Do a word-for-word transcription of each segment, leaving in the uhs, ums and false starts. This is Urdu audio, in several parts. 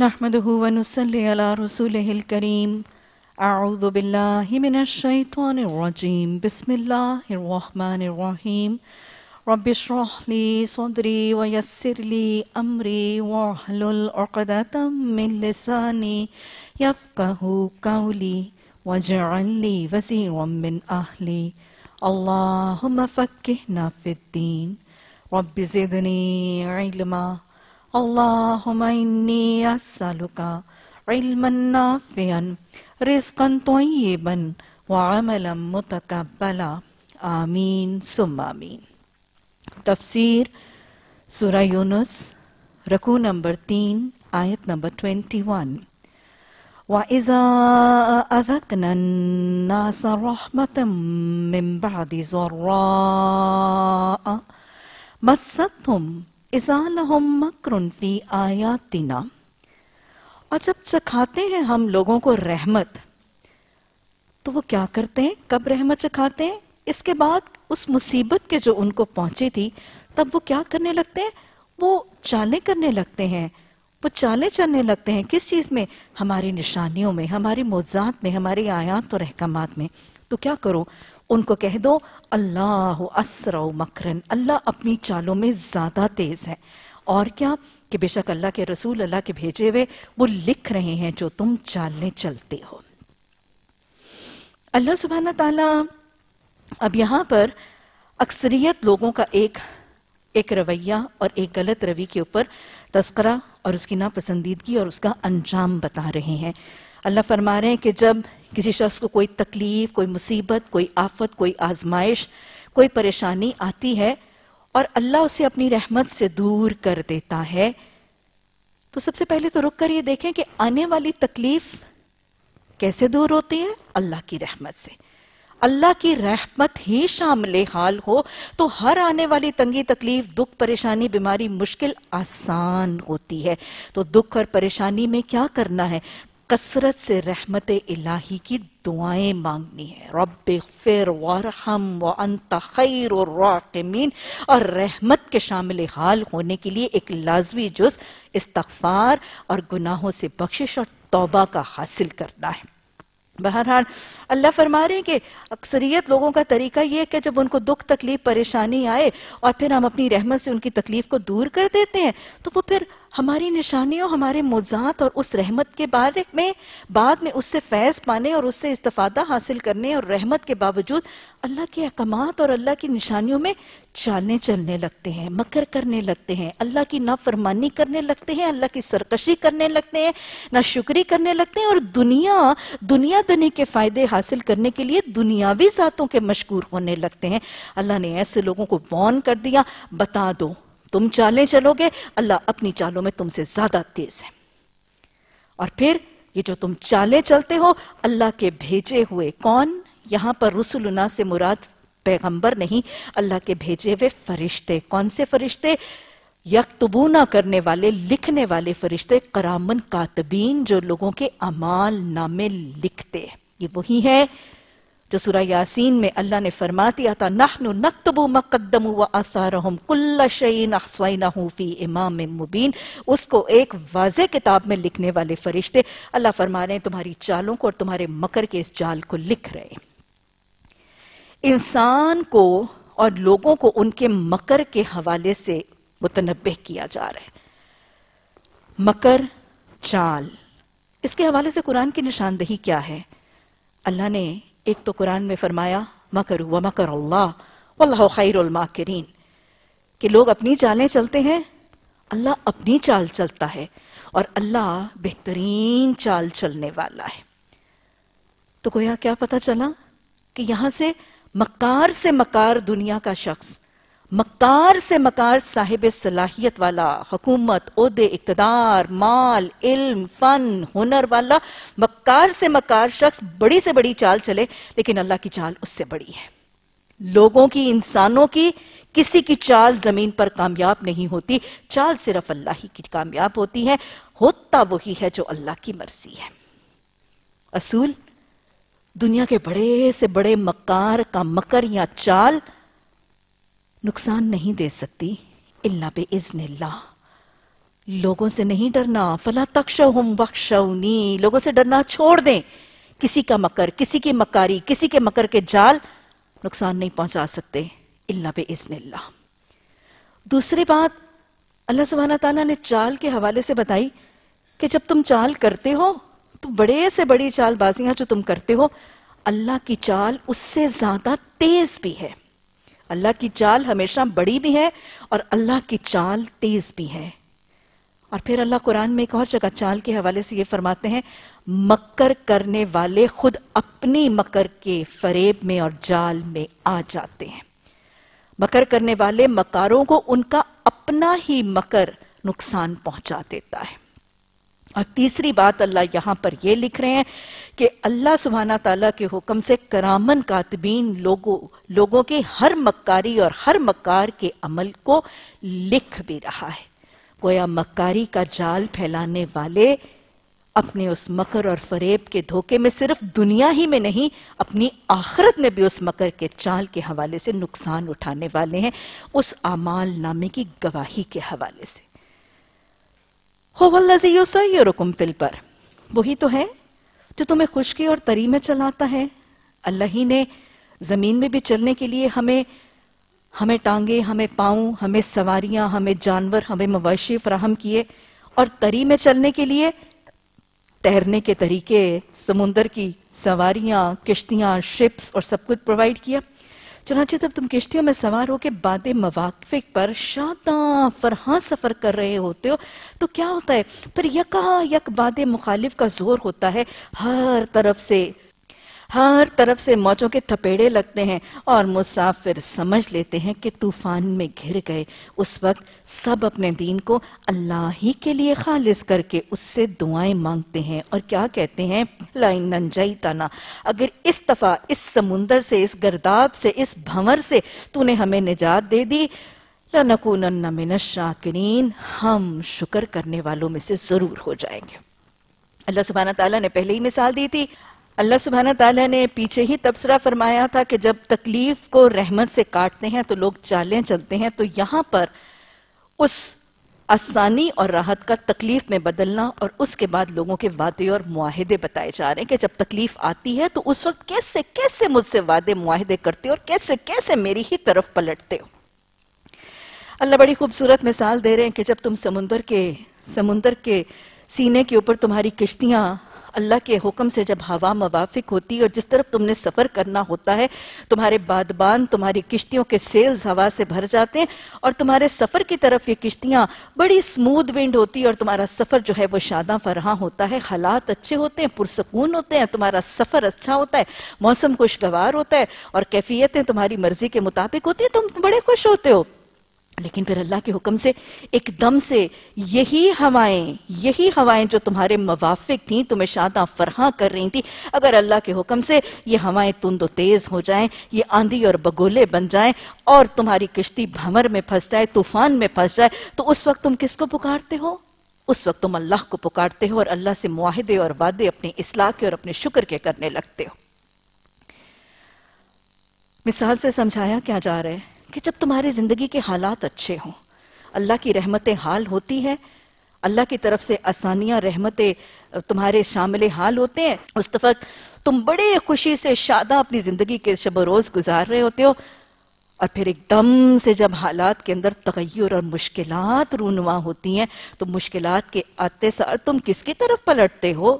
نحمده ونصلي على رسوله الكريم. اعوذ بالله من الشیطان الرجیم. بسم اللہ الرحمن الرحیم. رب اشرح لي صدري ويسر لي امري واحلل عقدة من لساني يفقهوا قولي واجعل لي وزيرا من اهلي. اللهم فقهنا في الدين. رب زدني علما. اللهم إني أسألك علما نافعا رزقا طيبا وعملا متقبلا. آمین ثم آمین. تفسیر سورہ یونس رکوع نمبر تین آیت نمبر اکیس. وَإِذَا أَذَقْنَا النَّاسَ رَحْمَةً مِّن بَعْدِ ضَرَّاءَ مَسَّتْهُمْ إِذَا لَهُمْ مَكْرٌ فِي آيَاتِنَا. اور جب چکھاتے ہیں ہم لوگوں کو رحمت تو وہ کیا کرتے ہیں؟ کب رحمت چکھاتے ہیں؟ اس کے بعد اس مصیبت کے جو ان کو پہنچی تھی تب وہ کیا کرنے لگتے ہیں؟ وہ چالیں کرنے لگتے ہیں، وہ چالے چلنے لگتے ہیں. کس چیز میں؟ ہماری نشانیوں میں، ہماری معجزات میں، ہماری آیات اور احکامات میں. تو کیا کرو؟ ان کو کہہ دو اللہ اسرع مکرن، اللہ اپنی چالوں میں زیادہ تیز ہے. اور کیا کہ بے شک اللہ کے رسول، اللہ کے بھیجے ہوئے، وہ لکھ رہے ہیں جو تم چالیں چلتے ہو. اللہ سبحانہ تعالیٰ اب یہاں پر اکثریت لوگوں کا ایک ایک رویہ اور ایک غلط روی کے اوپر تذکرہ اور اس کی ناپسندیدگی اور اس کا انجام بتا رہے ہیں. اللہ فرما رہے ہیں کہ جب کسی شخص کو کوئی تکلیف، کوئی مصیبت، کوئی آفت، کوئی آزمائش، کوئی پریشانی آتی ہے اور اللہ اسے اپنی رحمت سے دور کر دیتا ہے تو سب سے پہلے تو رک کر یہ دیکھیں کہ آنے والی تکلیف کیسے دور ہوتی ہے؟ اللہ کی رحمت سے. اللہ کی رحمت ہی شامل حال ہو تو ہر آنے والی تنگی، تکلیف، دکھ، پریشانی، بیماری، مشکل آسان ہوتی ہے. تو دکھ اور پریشانی میں کیا کرنا ہے؟ کثرت سے رحمت الہی کی دعائیں مانگنی ہے. رب اغفر وارحم وانت خیر الراحمین. اور رحمت کے شامل حال ہونے کے لیے ایک لازمی جز استغفار اور گناہوں سے بخشش اور توبہ کا حاصل کرنا ہے. بہرحال اللہ فرما رہے ہیں کہ اکثریت لوگوں کا طریقہ یہ ہے کہ جب ان کو دکھ، تکلیف، پریشانی آئے اور پھر ہم اپنی رحمت سے ان کی تکلیف کو دور کر دیتے ہیں تو وہ پھر ہماری نشانیوں، ہمارے معجزات اور اس رحمت کے بارے میں بعد میں اس سے فیض پانے اور اس سے استفادہ حاصل کرنے اور رحمت کے باوجود اللہ کے احکامات اور اللہ کی نشانیوں میں چالیں چلنے لگتے ہیں، مکر کرنے لگتے ہیں، اللہ کی نافرمانی کرنے لگتے ہیں، اللہ کی سرکشی کرنے لگتے ہیں، ناشکری کرنے لگتے ہیں اور دنیا دنیا دنی کے فائدے حاصل کرنے کے لیے دنیاوی ذاتوں کے مشغول ہونے لگتے ہیں. اللہ نے ایسے لوگوں کو وارن کر دیا، بتا دو تم چالیں چلو گے، اللہ اپنی چالوں میں تم سے زیادہ تیز ہے. اور پھر یہ جو تم چالیں چلتے ہو، اللہ کے بھیجے ہوئے، کون؟ یہاں پر رسولنا سے مراد پیغمبر نہیں، اللہ کے بھیجے ہوئے فرشتے. کون سے فرشتے؟ یکتبونہ کرنے والے، لکھنے والے فرشتے، کرامن کاتبین، جو لوگوں کے اعمال نامے لکھتے ہیں. یہ وہی ہے جو سورہ یاسین میں اللہ نے فرما دیا تھا، نَحْنُ نَكْتُبُ مَا قَدَّمُوا وَآثَارَهُمْ كُلَّ شَيْءٍ أَحْصَيْنَاهُ فِي إِمَامٍ مُبِينٍ. اس کو ایک واضح کتاب میں لکھنے والے فرشتے. اللہ فرما رہے ہیں تمہاری چالوں کو اور تمہارے مکر کے اس جال کو لکھ رہے ہیں. انسان کو اور لوگوں کو ان کے مکر کے حوالے سے متنبہ کیا جا رہا ہے. مکر، چال، اس کے حوالے سے قرآن کی نشاندہی کیا ہے؟ اللہ نے ایک تو قرآن میں فرمایا مَكَرُوا وَمَكَرَ اللَّهُ وَاللَّهُ خَيْرُ الْمَاكِرِينَ کہ لوگ اپنی چالیں چلتے ہیں، اللہ اپنی چال چلتا ہے اور اللہ بہترین چال چلنے والا ہے. تو گویا کیا پتہ چلا کہ یہاں سے مکار سے مکار دنیا کا شخص، مکار سے مکار صاحب صلاحیت والا، حکومت، عہدے، اقتدار، مال، علم، فن، ہنر والا، مکار سے مکار شخص بڑی سے بڑی چال چلے لیکن اللہ کی چال اس سے بڑی ہے. لوگوں کی، انسانوں کی کسی کی چال زمین پر کامیاب نہیں ہوتی، چال صرف اللہ ہی کی کامیاب ہوتی ہے. ہوتا وہی ہے جو اللہ کی مرضی ہے. اصول دنیا کے بڑے سے بڑے مکار کا مکر یا چال نقصان نہیں دے سکتی اللہ بے اذن اللہ. لوگوں سے نہیں ڈرنا، فلا تخشوہم وخشونی، لوگوں سے ڈرنا چھوڑ دیں، کسی کا مکر، کسی کی مکاری، کسی کے مکر کے جال نقصان نہیں پہنچا سکتے الا باذن اللہ۔ دوسری بات اللہ سبحانہ تعالیٰ نے چال کے حوالے سے بتائی کہ جب تم چال کرتے ہو تو بڑے سے بڑی چال بازیاں جو تم کرتے ہو، اللہ کی چال اس سے زیادہ تیز بھی ہے۔ اللہ کی چال ہمیشہ بڑی بھی ہے اور اللہ کی چال تیز بھی ہے۔ اور پھر اللہ قرآن میں ایک اور جگہ چال کے حوالے سے یہ فرماتے ہیں، مکر کرنے والے خود اپنی مکر کے فریب میں اور جال میں آ جاتے ہیں۔ مکر کرنے والے مکاروں کو ان کا اپنا ہی مکر نقصان پہنچا دیتا ہے۔ اور تیسری بات اللہ یہاں پر یہ لکھ رہے ہیں کہ اللہ سبحانہ تعالیٰ کے حکم سے کرامن کاتبین لوگوں لوگوں کے ہر مکاری اور ہر مکار کے عمل کو لکھ بھی رہا ہے۔ گویا مکاری کا جال پھیلانے والے اپنے اس مکر اور فریب کے دھوکے میں صرف دنیا ہی میں نہیں، اپنی آخرت میں بھی اس مکر کے چال کے حوالے سے نقصان اٹھانے والے ہیں، اس اعمال نامے کی گواہی کے حوالے سے۔ هو الذی یسیرکم فی البر، وہی تو ہے جو تمہیں خشکی اور تری میں چلاتا ہے۔ اللہ ہی نے زمین میں بھی چلنے کے لیے ہمیں ہمیں ٹانگیں، ہمیں پاؤں، ہمیں سواریاں، ہمیں جانور، ہمیں مواشی فراہم کیے، اور تری میں چلنے کے لیے تیرنے کے طریقے، سمندر کی سواریاں، کشتیاں، شپس اور سب کچھ پروائیڈ کیا۔ چنانچہ جب تم کشتیوں میں سوار ہو کے باد مواقف پر شاداں فرحاں سفر کر رہے ہوتے ہو تو کیا ہوتا ہے؟ پھر یکا یک باد مخالف کا زور ہوتا ہے، ہر طرف سے ہر طرف سے موجوں کے تھپیڑے لگتے ہیں، اور مسافر سمجھ لیتے ہیں کہ طوفان میں گھر گئے۔ اس وقت سب اپنے دین کو اللہ ہی کے لیے خالص کر کے اس سے دعائیں مانگتے ہیں، اور کیا کہتے ہیں؟ لئن نجیتنا، اگر اس دفعہ اس سمندر سے، اس گرداب سے، اس بھنور سے تو نے ہمیں نجات دے دی، لنکونن من الشاکرین، ہم شکر کرنے والوں میں سے ضرور ہو جائیں گے۔ اللہ سبحانہ تعالیٰ نے پہلے ہی مثال دی تھی، اللہ سبحانہ تعالیٰ نے پیچھے ہی تبصرہ فرمایا تھا کہ جب تکلیف کو رحمت سے کاٹتے ہیں تو لوگ چالیں چلتے ہیں، تو یہاں پر اس آسانی اور راحت کا تکلیف میں بدلنا، اور اس کے بعد لوگوں کے وعدے اور معاہدے بتائے جا رہے ہیں کہ جب تکلیف آتی ہے تو اس وقت کیسے کیسے مجھ سے وعدے معاہدے کرتے ہو اور کیسے کیسے میری ہی طرف پلٹتے ہو۔ اللہ بڑی خوبصورت مثال دے رہے ہیں کہ جب تم سمندر کے سمندر کے سینے کے اوپر تمہاری کشتیاں اللہ کے حکم سے جب ہوا موافق ہوتی ہے اور جس طرف تم نے سفر کرنا ہوتا ہے، تمہارے بادبان، تمہاری کشتیوں کے سیلز ہوا سے بھر جاتے ہیں اور تمہارے سفر کی طرف یہ کشتیاں بڑی سموتھ ونڈ ہوتی ہے، اور تمہارا سفر جو ہے وہ شاداں فراں ہوتا ہے، حالات اچھے ہوتے ہیں، پرسکون ہوتے ہیں، تمہارا سفر اچھا ہوتا ہے، موسم خوشگوار ہوتا ہے اور کیفیتیں تمہاری مرضی کے مطابق ہوتی ہیں، تم بڑے خوش ہوتے ہو۔ لیکن پھر اللہ کے حکم سے ایک دم سے یہی ہوائیں یہی ہوائیں جو تمہارے موافق تھیں، تمہیں شاداں فرحاں کر رہی تھیں، اگر اللہ کے حکم سے یہ ہوائیں تند و تیز ہو جائیں، یہ آندھی اور بگولے بن جائیں، اور تمہاری کشتی بھنور میں پھنس جائے، طوفان میں پھنس جائے، تو اس وقت تم کس کو پکارتے ہو؟ اس وقت تم اللہ کو پکارتے ہو اور اللہ سے معاہدے اور وعدے اپنے اصلاح کے اور اپنے شکر کے کرنے لگتے ہو۔ مثال سے سمجھایا کیا جا رہا ہے کہ جب تمہاری زندگی کے حالات اچھے ہوں، اللہ کی رحمتیں حال ہوتی ہیں، اللہ کی طرف سے آسانیاں، رحمتیں تمہارے شامل حال ہوتے ہیں، اس وقت تم بڑے خوشی سے شاداں اپنی زندگی کے شب و روز گزار رہے ہوتے ہو، اور پھر ایک دم سے جب حالات کے اندر تغیر اور مشکلات رونما ہوتی ہیں تو مشکلات کے آتے سار تم کس کی طرف پلٹتے ہو؟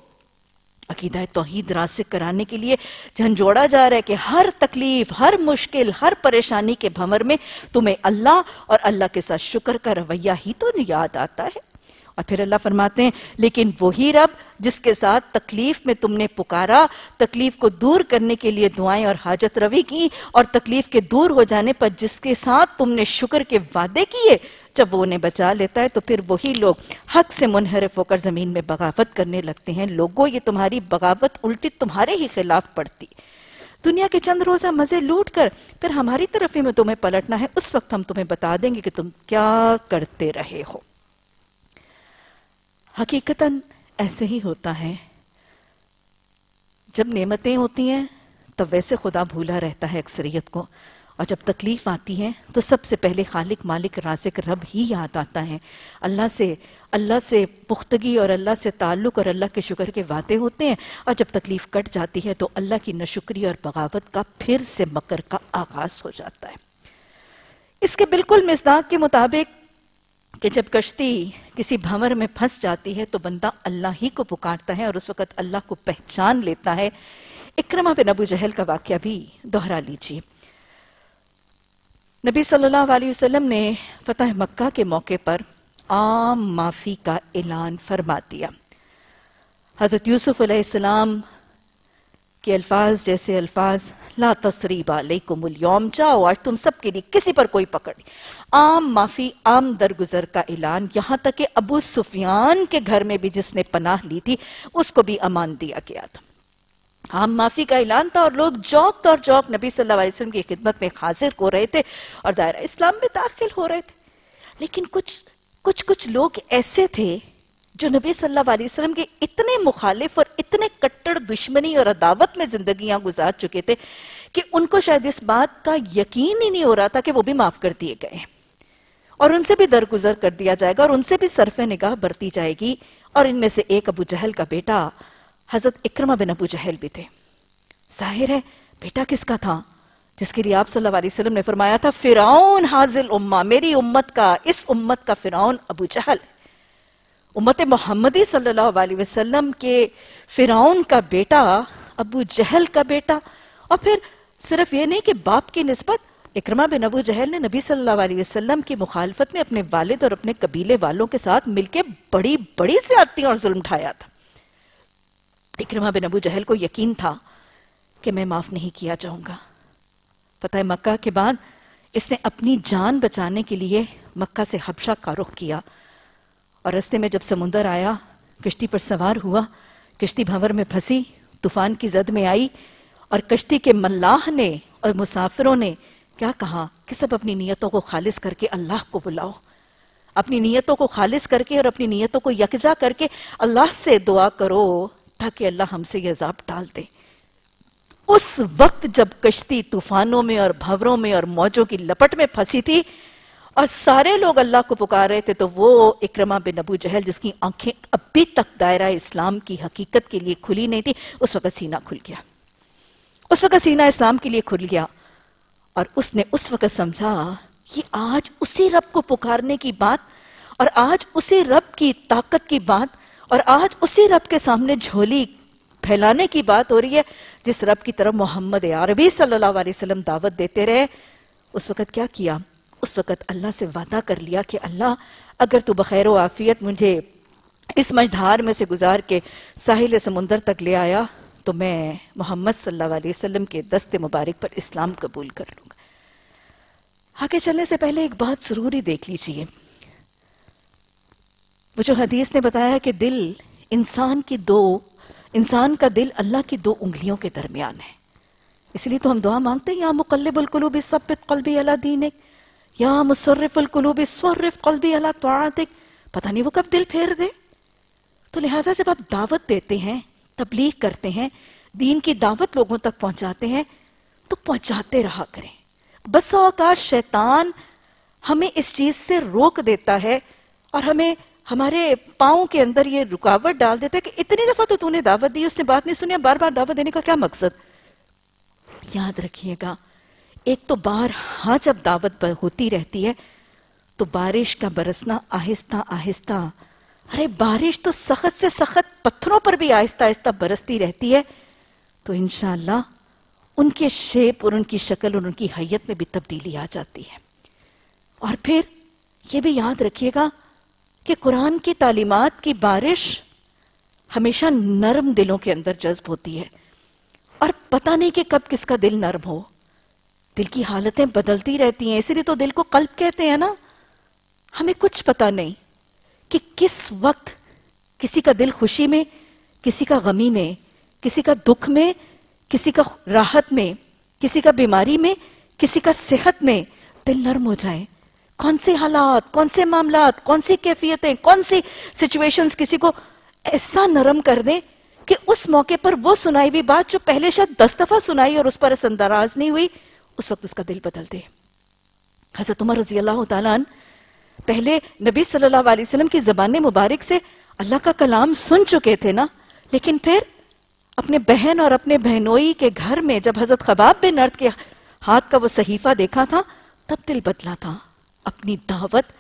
عقیدہ توحید راسخ کرانے کے لیے جھنجھوڑا جا رہا ہے کہ ہر تکلیف، ہر مشکل، ہر پریشانی کے بھنور میں تمہیں اللہ اور اللہ کے ساتھ شکر کا رویہ ہی تو یاد آتا ہے۔ اور پھر اللہ فرماتے ہیں، لیکن وہی رب جس کے ساتھ تکلیف میں تم نے پکارا، تکلیف کو دور کرنے کے لیے دعائیں اور حاجت روی کی، اور تکلیف کے دور ہو جانے پر جس کے ساتھ تم نے شکر کے وعدے کیے، جب وہ انہیں بچا لیتا ہے تو پھر وہی لوگ حق سے منحرف ہو کر زمین میں بغاوت کرنے لگتے ہیں۔ لوگوں، یہ تمہاری بغاوت الٹی تمہارے ہی خلاف پڑتی، دنیا کے چند روزہ مزے لوٹ کر پھر ہماری طرف ہی میں تمہیں پلٹنا ہے، اس وقت ہم تمہیں بتا دیں گے کہ تم کیا کرتے رہے ہو۔ حقیقتاً ایسے ہی ہوتا ہے، جب نعمتیں ہوتی ہیں تب ویسے خدا بھولا رہتا ہے اکثریت کو، اور جب تکلیف آتی ہے تو سب سے پہلے خالق مالک رازق رب ہی یاد آتا ہے. اللہ سے اللہ سے پختگی اور اللہ سے تعلق اور اللہ کے شکر کے وعدے ہوتے ہیں, اور جب تکلیف کٹ جاتی ہے تو اللہ کی ناشکری اور بغاوت کا پھر سے مکر کا آغاز ہو جاتا ہے. اس کے بالکل مصداق کے مطابق کہ جب کشتی کسی بھنور میں پھنس جاتی ہے تو بندہ اللہ ہی کو پکارتا ہے اور اس وقت اللہ کو پہچان لیتا ہے. اکرمہ بن ابو جہل کا واقعہ بھی دوہرا لیجیے. نبی صلی اللہ علیہ وسلم نے فتح مکہ کے موقع پر عام معافی کا اعلان فرما دیا. حضرت یوسف علیہ السلام کے الفاظ جیسے الفاظ لا تصریب علیکم الیوم, جاؤ آج تم سب کے لیے کسی پر کوئی پکڑ نہیں. عام معافی, عام درگزر کا اعلان, یہاں تک کہ ابو سفیان کے گھر میں بھی جس نے پناہ لی تھی اس کو بھی امان دیا گیا تھا. عام معافی کا اعلان تھا اور لوگ جوک اور جوک نبی صلی اللہ علیہ وسلم کی خدمت میں حاضر ہو رہے تھے اور دائرہ اسلام میں داخل ہو رہے تھے. لیکن کچھ کچھ کچھ لوگ ایسے تھے جو نبی صلی اللہ علیہ وسلم کے اتنے مخالف اور اتنے کٹڑ دشمنی اور عداوت میں زندگیاں گزار چکے تھے کہ ان کو شاید اس بات کا یقین ہی نہیں ہو رہا تھا کہ وہ بھی معاف کر دیے گئے اور ان سے بھی درگزر کر دیا جائے گا اور ان سے بھی صرف نگاہ برتی جائے گی. اور ان میں سے ایک ابو جہل کا بیٹا حضرت اکرمہ بن ابو جہل بھی تھے. ظاہر ہے بیٹا کس کا تھا جس کے لیے آپ صلی اللہ علیہ وسلم نے فرمایا تھا فرعون حاضل امہ, میری امت کا, اس امت کا فرعون ابو جہل. امت محمدی صلی اللہ علیہ وسلم کے فرعون کا بیٹا ابو جہل کا بیٹا. اور پھر صرف یہ نہیں کہ باپ کی نسبت, اکرمہ بن ابو جہل نے نبی صلی اللہ علیہ وسلم کی مخالفت میں اپنے والد اور اپنے قبیلے والوں کے ساتھ مل کے بڑی بڑی زیادتی اور ظلم ڈھایا تھا. اکرمہ بن ابو جہل کو یقین تھا کہ میں معاف نہیں کیا جاؤں گا. فتح مکہ کے بعد اس نے اپنی جان بچانے کے لیے مکہ سے حبشہ کا رخ کیا, اور رستے میں جب سمندر آیا کشتی پر سوار ہوا, کشتی بھنور میں پھنسی, طوفان کی زد میں آئی, اور کشتی کے ملاح نے اور مسافروں نے کیا کہا کہ سب اپنی نیتوں کو خالص کر کے اللہ کو بلاؤ, اپنی نیتوں کو خالص کر کے اور اپنی نیتوں کو یکجا کر کے اللہ سے دعا کرو تاکہ اللہ ہم سے یہ عذاب ٹال دے. اس وقت جب کشتی طوفانوں میں اور بھنوروں میں اور موجوں کی لپٹ میں پھنسی تھی اور سارے لوگ اللہ کو پکار رہے تھے, تو وہ اکرمہ بن ابو جہل جس کی آنکھیں ابھی تک دائرہ اسلام کی حقیقت کے لیے کھلی نہیں تھی, اس وقت سینہ کھل گیا. اس وقت سینہ اسلام کے لیے کھل گیا اور اس نے اس وقت سمجھا کہ آج اسی رب کو پکارنے کی بات اور آج اسی رب کی طاقت کی بات اور آج اسی رب کے سامنے جھولی پھیلانے کی بات ہو رہی ہے جس رب کی طرف محمد عربی صلی اللہ علیہ وسلم دعوت دیتے رہے. اس وقت کیا کیا؟ اس وقت اللہ سے وعدہ کر لیا کہ اللہ اگر تو بخیر و عافیت مجھے اس مجھار میں سے گزار کے ساحل سمندر تک لے آیا تو میں محمد صلی اللہ علیہ وسلم کے دست مبارک پر اسلام قبول کر لوں گا. آگے چلنے سے پہلے ایک بات ضروری دیکھ لیجئے. وہ جو حدیث نے بتایا کہ دل انسان کی دو انسان کا دل اللہ کی دو انگلیوں کے درمیان ہے, اس لیے تو ہم دعا مانگتے ہیں یا مقلب القلوب ثبت قلبی علی دینک یا مصرف القلوب صرف قلبی علی طاعتک. پتہ نہیں وہ کب دل پھیر دے. تو لہٰذا جب آپ دعوت دیتے ہیں, تبلیغ کرتے ہیں, دین کی دعوت لوگوں تک پہنچاتے ہیں تو پہنچاتے رہا کریں. بسا اوقات شیطان ہمیں اس چیز سے روک دیتا ہے اور ہمیں ہمارے پاؤں کے اندر یہ رکاوٹ ڈال دیتا ہے کہ اتنی دفعہ تو تو نے دعوت دی, اس نے بات نہیں سنی, بار بار دعوت دینے کا کیا مقصد؟ یاد رکھیے گا, ایک تو بارہا جب دعوت ہوتی رہتی ہے تو بارش کا برسنا آہستہ آہستہ, ارے بارش تو سخت سے سخت پتھروں پر بھی آہستہ آہستہ برستی رہتی ہے, تو انشاءاللہ ان کے شیپ اور ان کی شکل اور ان کی حیت میں بھی تبدیلی آ جاتی ہے. اور پھر یہ بھی یاد رکھیے گا کہ قرآن کی تعلیمات کی بارش ہمیشہ نرم دلوں کے اندر جذب ہوتی ہے, اور پتہ نہیں کہ کب کس کا دل نرم ہو. دل کی حالتیں بدلتی رہتی ہیں, اسی لیے تو دل کو قلب کہتے ہیں نا. ہمیں کچھ پتہ نہیں کہ کس وقت کسی کا دل خوشی میں, کسی کا غمی میں, کسی کا دکھ میں, کسی کا راحت میں, کسی کا بیماری میں, کسی کا صحت میں دل نرم ہو جائے. کون سے حالات, کون سے معاملات, کون سی کیفیتیں, کون سی سچویشنز کسی کو ایسا نرم کر دیں کہ اس موقع پر وہ سنائی ہوئی بات جو پہلے شاید دس دفعہ سنائی اور اس پر اثر انداز نہیں ہوئی, اس وقت اس کا دل بدل دے۔ حضرت عمر رضی اللہ تعالیٰ عنہ پہلے نبی صلی اللہ علیہ وسلم کی زبان مبارک سے اللہ کا کلام سن چکے تھے نا، لیکن پھر اپنے بہن اور اپنے بہنوئی کے گھر میں جب حضرت خباب بن ارت کے ہاتھ کا وہ صحیفہ دیکھا تھا تب دل بدلا تھا۔ اپنی دعوت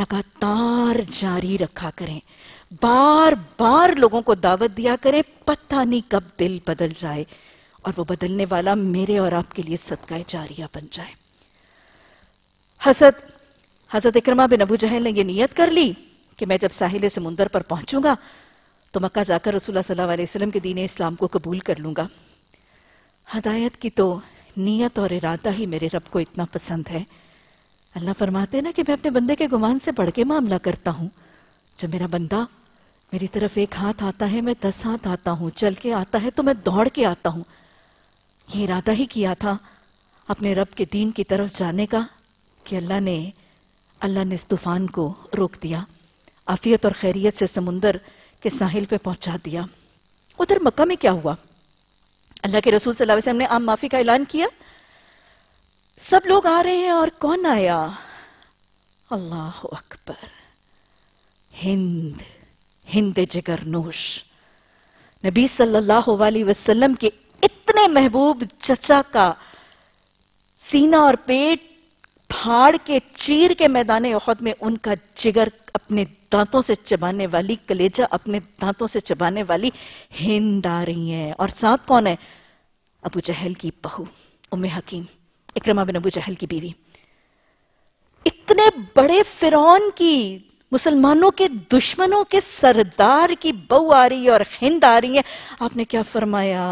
لگاتار جاری رکھا کریں، بار بار لوگوں کو دعوت دیا کریں، پتہ نہیں کب دل بدل جائے اور وہ بدلنے والا میرے اور آپ کے لیے صدقہ جاریہ بن جائے۔ حضرت حضرت اکرمہ بن ابو جہل نے یہ نیت کر لی کہ میں جب ساحل سمندر پر پہنچوں گا تو مکہ جا کر رسول اللہ صلی اللہ علیہ وسلم کے دین اسلام کو قبول کر لوں گا۔ ہدایت کی تو نیت اور ارادہ ہی میرے رب کو اتنا پسند ہے۔ اللہ فرماتے ہیں نا کہ میں اپنے بندے کے گمان سے بڑھ کے معاملہ کرتا ہوں۔ جب میرا بندہ میری طرف ایک ہاتھ آتا ہے میں دس ہاتھ آتا ہوں، چل کے آتا ہے تو میں دوڑ کے آتا ہوں۔ یہ ارادہ ہی کیا تھا اپنے رب کے دین کی طرف جانے کا کہ اللہ نے اللہ نے اس طوفان کو روک دیا، عافیت اور خیریت سے سمندر کے ساحل پہ پہنچا دیا۔ ادھر مکہ میں کیا ہوا؟ اللہ کے رسول صلی اللہ علیہ وسلم نے عام معافی کا اعلان کیا، سب لوگ آ رہے ہیں اور کون آیا؟ اللہ اکبر، ہند ہند جگر نوش نبی صلی اللہ علیہ وسلم کے اتنے محبوب چچا کا سینہ اور پیٹ پھاڑ کے چیر کے میدان احد میں ان کا جگر اپنے دانتوں سے چبانے والی، کلیجہ اپنے دانتوں سے چبانے والی ہند آ رہی ہیں، اور ساتھ کون ہے؟ ابو جہل کی بہو ام حکیم، اکرمہ بن ابو جہل کی بیوی۔ اتنے بڑے فرعون کی، مسلمانوں کے دشمنوں کے سردار کی بہو آ رہی ہے اور ہند آ رہی ہے۔ آپ نے کیا فرمایا؟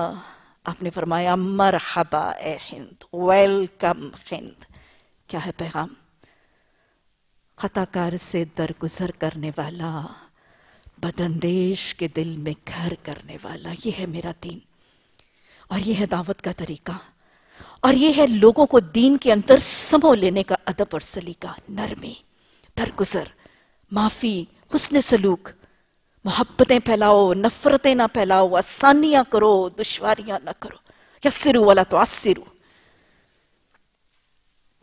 آپ نے فرمایا مرحبا اے ہند، ویلکم ہند۔ کیا ہے پیغام؟ خطا کار سے درگزر کرنے والا، بدندیش کے دل میں گھر کرنے والا، یہ ہے میرا دین اور یہ ہے دعوت کا طریقہ اور یہ ہے لوگوں کو دین کے اندر سمو لینے کا ادب اور سلیقہ، نرمی، درگزر، معافی، حسن سلوک۔ محبتیں پھیلاؤ، نفرتیں نہ پھیلاؤ، آسانیاں کرو، دشواریاں نہ کرو۔ یسروا ولا تعسروا۔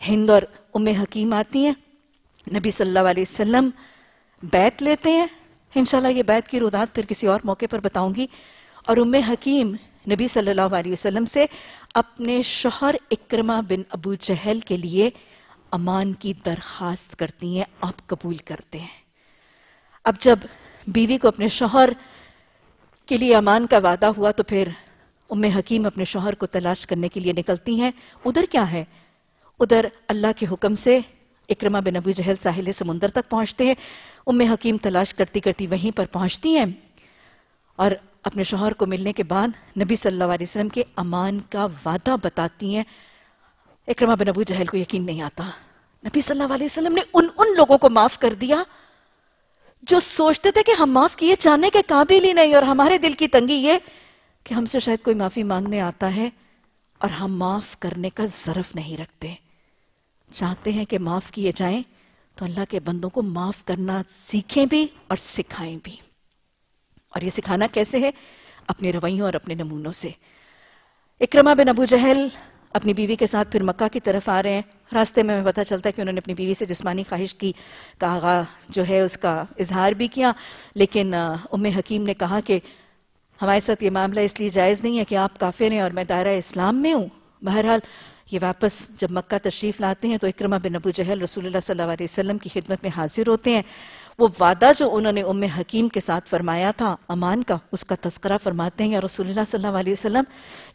ہند اور ام حکیم آتی ہیں، نبی صلی اللہ علیہ وسلم بیعت لیتے ہیں، انشاءاللہ یہ بیعت کی رودات پھر کسی اور موقع پر بتاؤں گی، اور ام حکیم نبی صلی اللہ علیہ وسلم سے اپنے شوہر اکرمہ بن ابو جہل کے لیے امان کی درخواست کرتی ہیں، آپ قبول کرتے ہیں۔ اب جب بیوی کو اپنے شوہر کے لیے امان کا وعدہ ہوا تو پھر ام حکیم اپنے شوہر کو تلاش کرنے کے لیے نکلتی ہیں۔ ادھر کیا ہے؟ ادھر اللہ کے حکم سے اکرمہ بن ابو جہل ساحل سمندر تک پہنچتے ہیں، ام حکیم تلاش کرتی کرتی وہیں پر پہنچتی ہیں اور اپنے شوہر کو ملنے کے بعد نبی صلی اللہ علیہ وسلم کے امان کا وعدہ بتاتی ہیں۔ اکرمہ بن ابو جہل کو یقین نہیں آتا، نبی صلی اللہ علیہ وسلم نے ان ان لوگوں کو معاف کر دیا جو سوچتے تھے کہ ہم معاف کیے جانے کے قابل ہی نہیں، اور ہمارے دل کی تنگی یہ کہ ہم سے شاید کوئی معافی مانگنے آتا ہے اور ہم معاف کرنے کا ظرف نہیں رکھتے۔ چاہتے ہیں کہ معاف کیے جائیں تو اللہ کے بندوں کو معاف کرنا سیکھیں بھی اور سکھائیں بھی۔ اور یہ سکھانا کیسے ہے؟ اپنے رویوں اور اپنے نمونوں سے۔ اکرمہ بن ابو جہل اپنی بیوی کے ساتھ پھر مکہ کی طرف آ رہے ہیں۔ راستے میں ہمیں پتہ چلتا ہے کہ انہوں نے اپنی بیوی سے جسمانی خواہش کی کا آغاز جو ہے اس کا اظہار بھی کیا، لیکن ام حکیم نے کہا کہ ہمارے ساتھ یہ معاملہ اس لیے جائز نہیں ہے کہ آپ کافر ہیں اور میں دائرہ اسلام میں ہوں۔ بہرحال یہ واپس جب مکہ تشریف لاتے ہیں تو اکرمہ بن ابو جہل رسول اللہ صلی اللہ علیہ وسلم کی خدمت میں حاضر ہوتے ہیں۔ وہ وعدہ جو انہوں نے ام حکیم کے ساتھ فرمایا تھا امان کا، اس کا تذکرہ فرماتے ہیں، یا رسول اللہ صلی اللہ علیہ وسلم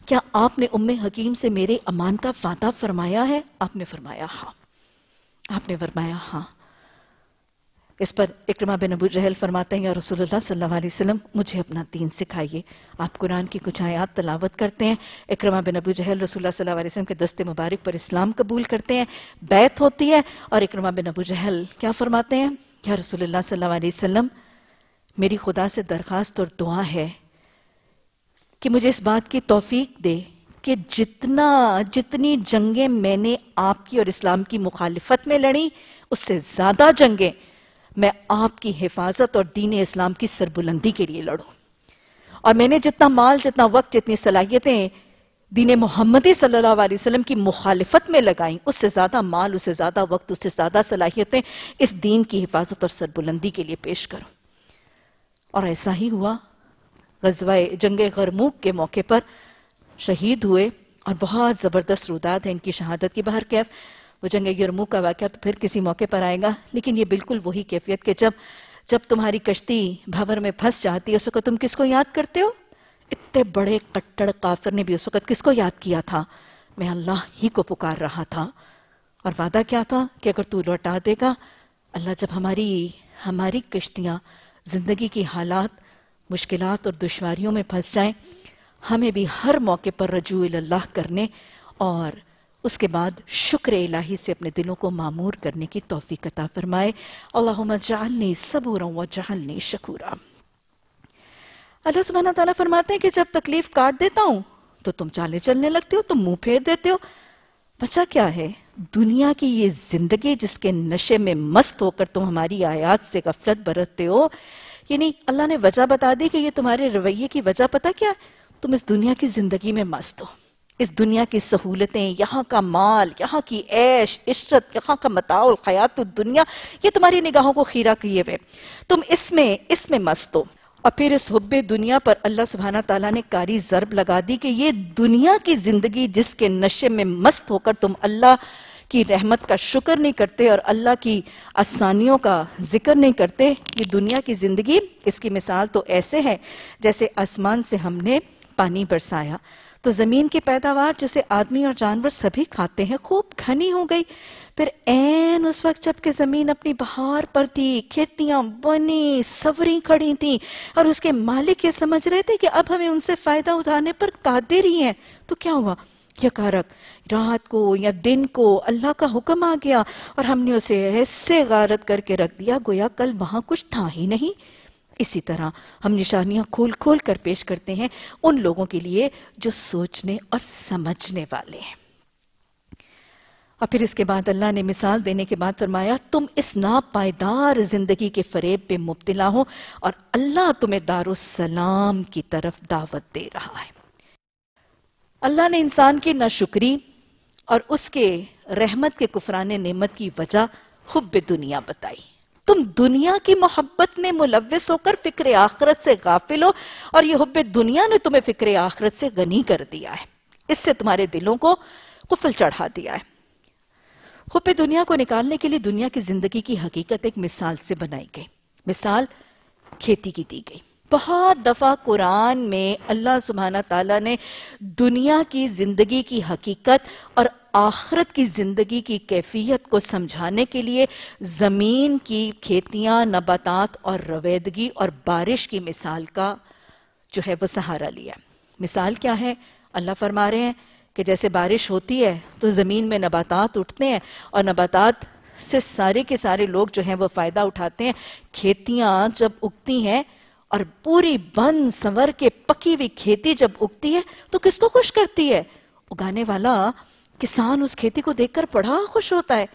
کیا آپ نے ام حکیم سے میرے امان کا وعدہ فرمایا ہے؟ آپ نے فرمایا ہاں۔ آپ نے فرمایا ہاں۔ اس پر اکرمہ بن ابو جہل فرماتے ہیں یا رسول اللہ صلی اللہ علیہ وسلم مجھے اپنا دین سکھائیے۔ آپ قرآن کی کچھ آیات تلاوت کرتے ہیں، اکرمہ بن ابو جہل رسول اللہ صلی اللہ علیہ وسلم کے دست مبارک پر اسلام قبول کرتے ہیں، بیعت ہوتی ہے، اور اکرمہ بن ابو جہل کیا فرماتے ہیں؟ یا رسول اللہ صلی اللہ علیہ وسلم میری خدا سے درخواست اور دعا ہے کہ مجھے اس بات کی توفیق دے کہ جتنا جتنی جنگیں میں نے آپ کی اور اسلام کی مخالفت میں لڑی اس سے زیادہ جنگیں میں آپ کی حفاظت اور دین اسلام کی سربلندی کے لیے لڑوں، اور میں نے جتنا مال، جتنا وقت، جتنی صلاحیتیں دین محمد صلی اللہ علیہ وسلم کی مخالفت میں لگائیں، اس سے زیادہ مال، اس سے زیادہ وقت، اس سے زیادہ صلاحیتیں اس دین کی حفاظت اور سربلندی کے لیے پیش کرو۔ اور ایسا ہی ہوا۔ غزوہ جنگ غرموک کے موقع پر شہید ہوئے اور بہت زبردست روداد ہے ان کی شہادت کی۔ بہر کیف وہ جنگ غرموک کا واقعہ تو پھر کسی موقع پر آئے گا، لیکن یہ بالکل وہی کیفیت کہ جب جب تمہاری کشتی بھاور میں پھنس جاتی ہے، اس وقت تم کس کو یاد کرتے ہو؟ اتنے بڑے کٹڑ کافر نے بھی اس وقت کس کو یاد کیا تھا؟ میں اللہ ہی کو پکار رہا تھا، اور وعدہ کیا تھا کہ اگر تو لوٹا دے گا اللہ، جب ہماری ہماری کشتیاں زندگی کی حالات، مشکلات اور دشواریوں میں پھنس جائیں، ہمیں بھی ہر موقع پر رجوع اللہ کرنے اور اس کے بعد شکر الہی سے اپنے دلوں کو معمور کرنے کی توفیق عطا فرمائے۔ اللہم اجعلنی صبورا واجعلنی شکورا۔ اللہ سبحانہ تعالیٰ فرماتے ہیں کہ جب تکلیف کاٹ دیتا ہوں تو تم چالے چلنے لگتے ہو، تم منہ پھیر دیتے ہو۔ بچا کیا ہے؟ دنیا کی یہ زندگی جس کے نشے میں مست ہو کر تم ہماری آیات سے غفلت برتتے ہو۔ یعنی اللہ نے وجہ بتا دی کہ یہ تمہارے رویے کی وجہ پتہ کیا ہے؟ تم اس دنیا کی زندگی میں مست ہو، اس دنیا کی سہولتیں، یہاں کا مال، یہاں کی عیش عشرت، یہاں کا متاع الحیات الدنیا، یہ تمہاری نگاہوں کو خیرہ کیے ہوئے، تم اس میں اس میں مست ہو۔ اور پھر اس حب دنیا پر اللہ سبحانہ تعالیٰ نے کاری ضرب لگا دی کہ یہ دنیا کی زندگی جس کے نشے میں مست ہو کر تم اللہ کی رحمت کا شکر نہیں کرتے اور اللہ کی آسانیوں کا ذکر نہیں کرتے، یہ دنیا کی زندگی، اس کی مثال تو ایسے ہے جیسے آسمان سے ہم نے پانی برسایا تو زمین کی پیداوار جسے آدمی اور جانور سبھی کھاتے ہیں خوب گھنی ہو گئی۔ پھر این اس وقت جب کہ زمین اپنی بہار پر تھی، کھیتیاں بنی سوری کھڑی تھیں اور اس کے مالک یہ سمجھ رہے تھے کہ اب ہمیں ان سے فائدہ اٹھانے پر قادر ہی ہیں، تو کیا ہوا؟ یکارک رات کو یا دن کو اللہ کا حکم آ گیا اور ہم نے اسے ایسے غارت کر کے رکھ دیا گویا کل وہاں کچھ تھا ہی نہیں۔ اسی طرح ہم نشانیاں کھول کھول کر پیش کرتے ہیں ان لوگوں کے لیے جو سوچنے اور سمجھنے والے ہیں۔ اور پھر اس کے بعد اللہ نے مثال دینے کے بعد فرمایا تم اس ناپائیدار زندگی کے فریب پہ مبتلا ہو اور اللہ تمہیں دارالسلام کی طرف دعوت دے رہا ہے۔ اللہ نے انسان کی ناشکری اور اس کے رحمت کے کفران نعمت کی وجہ حب دنیا بتائی۔ تم دنیا کی محبت میں ملوث ہو کر فکر آخرت سے غافل ہو اور یہ حب دنیا نے تمہیں فکر آخرت سے غنی کر دیا ہے، اس سے تمہارے دلوں کو قفل چڑھا دیا ہے۔ حب دنیا کو نکالنے کے لیے دنیا کی زندگی کی حقیقت ایک مثال سے بنائی گئی، مثال کھیتی کی دی گئی۔ بہت دفعہ قرآن میں اللہ سبحانہ تعالیٰ نے دنیا کی زندگی کی حقیقت اور آخرت کی زندگی کی کیفیت کو سمجھانے کے لیے زمین کی کھیتیاں، نباتات اور رویدگی اور بارش کی مثال کا جو ہے وہ سہارا لیا۔ مثال کیا ہے؟ اللہ فرما رہے ہیں کہ جیسے بارش ہوتی ہے تو زمین میں نباتات اٹھتے ہیں اور نباتات سے سارے کے سارے لوگ جو ہیں وہ فائدہ اٹھاتے ہیں۔ کھیتیاں جب اگتی ہیں اور پوری بن سنور کے پکی ہوئی کھیتی جب اگتی ہے تو کس کو خوش کرتی ہے؟ اگانے والا کسان اس کھیتی کو دیکھ کر بڑا خوش ہوتا ہے۔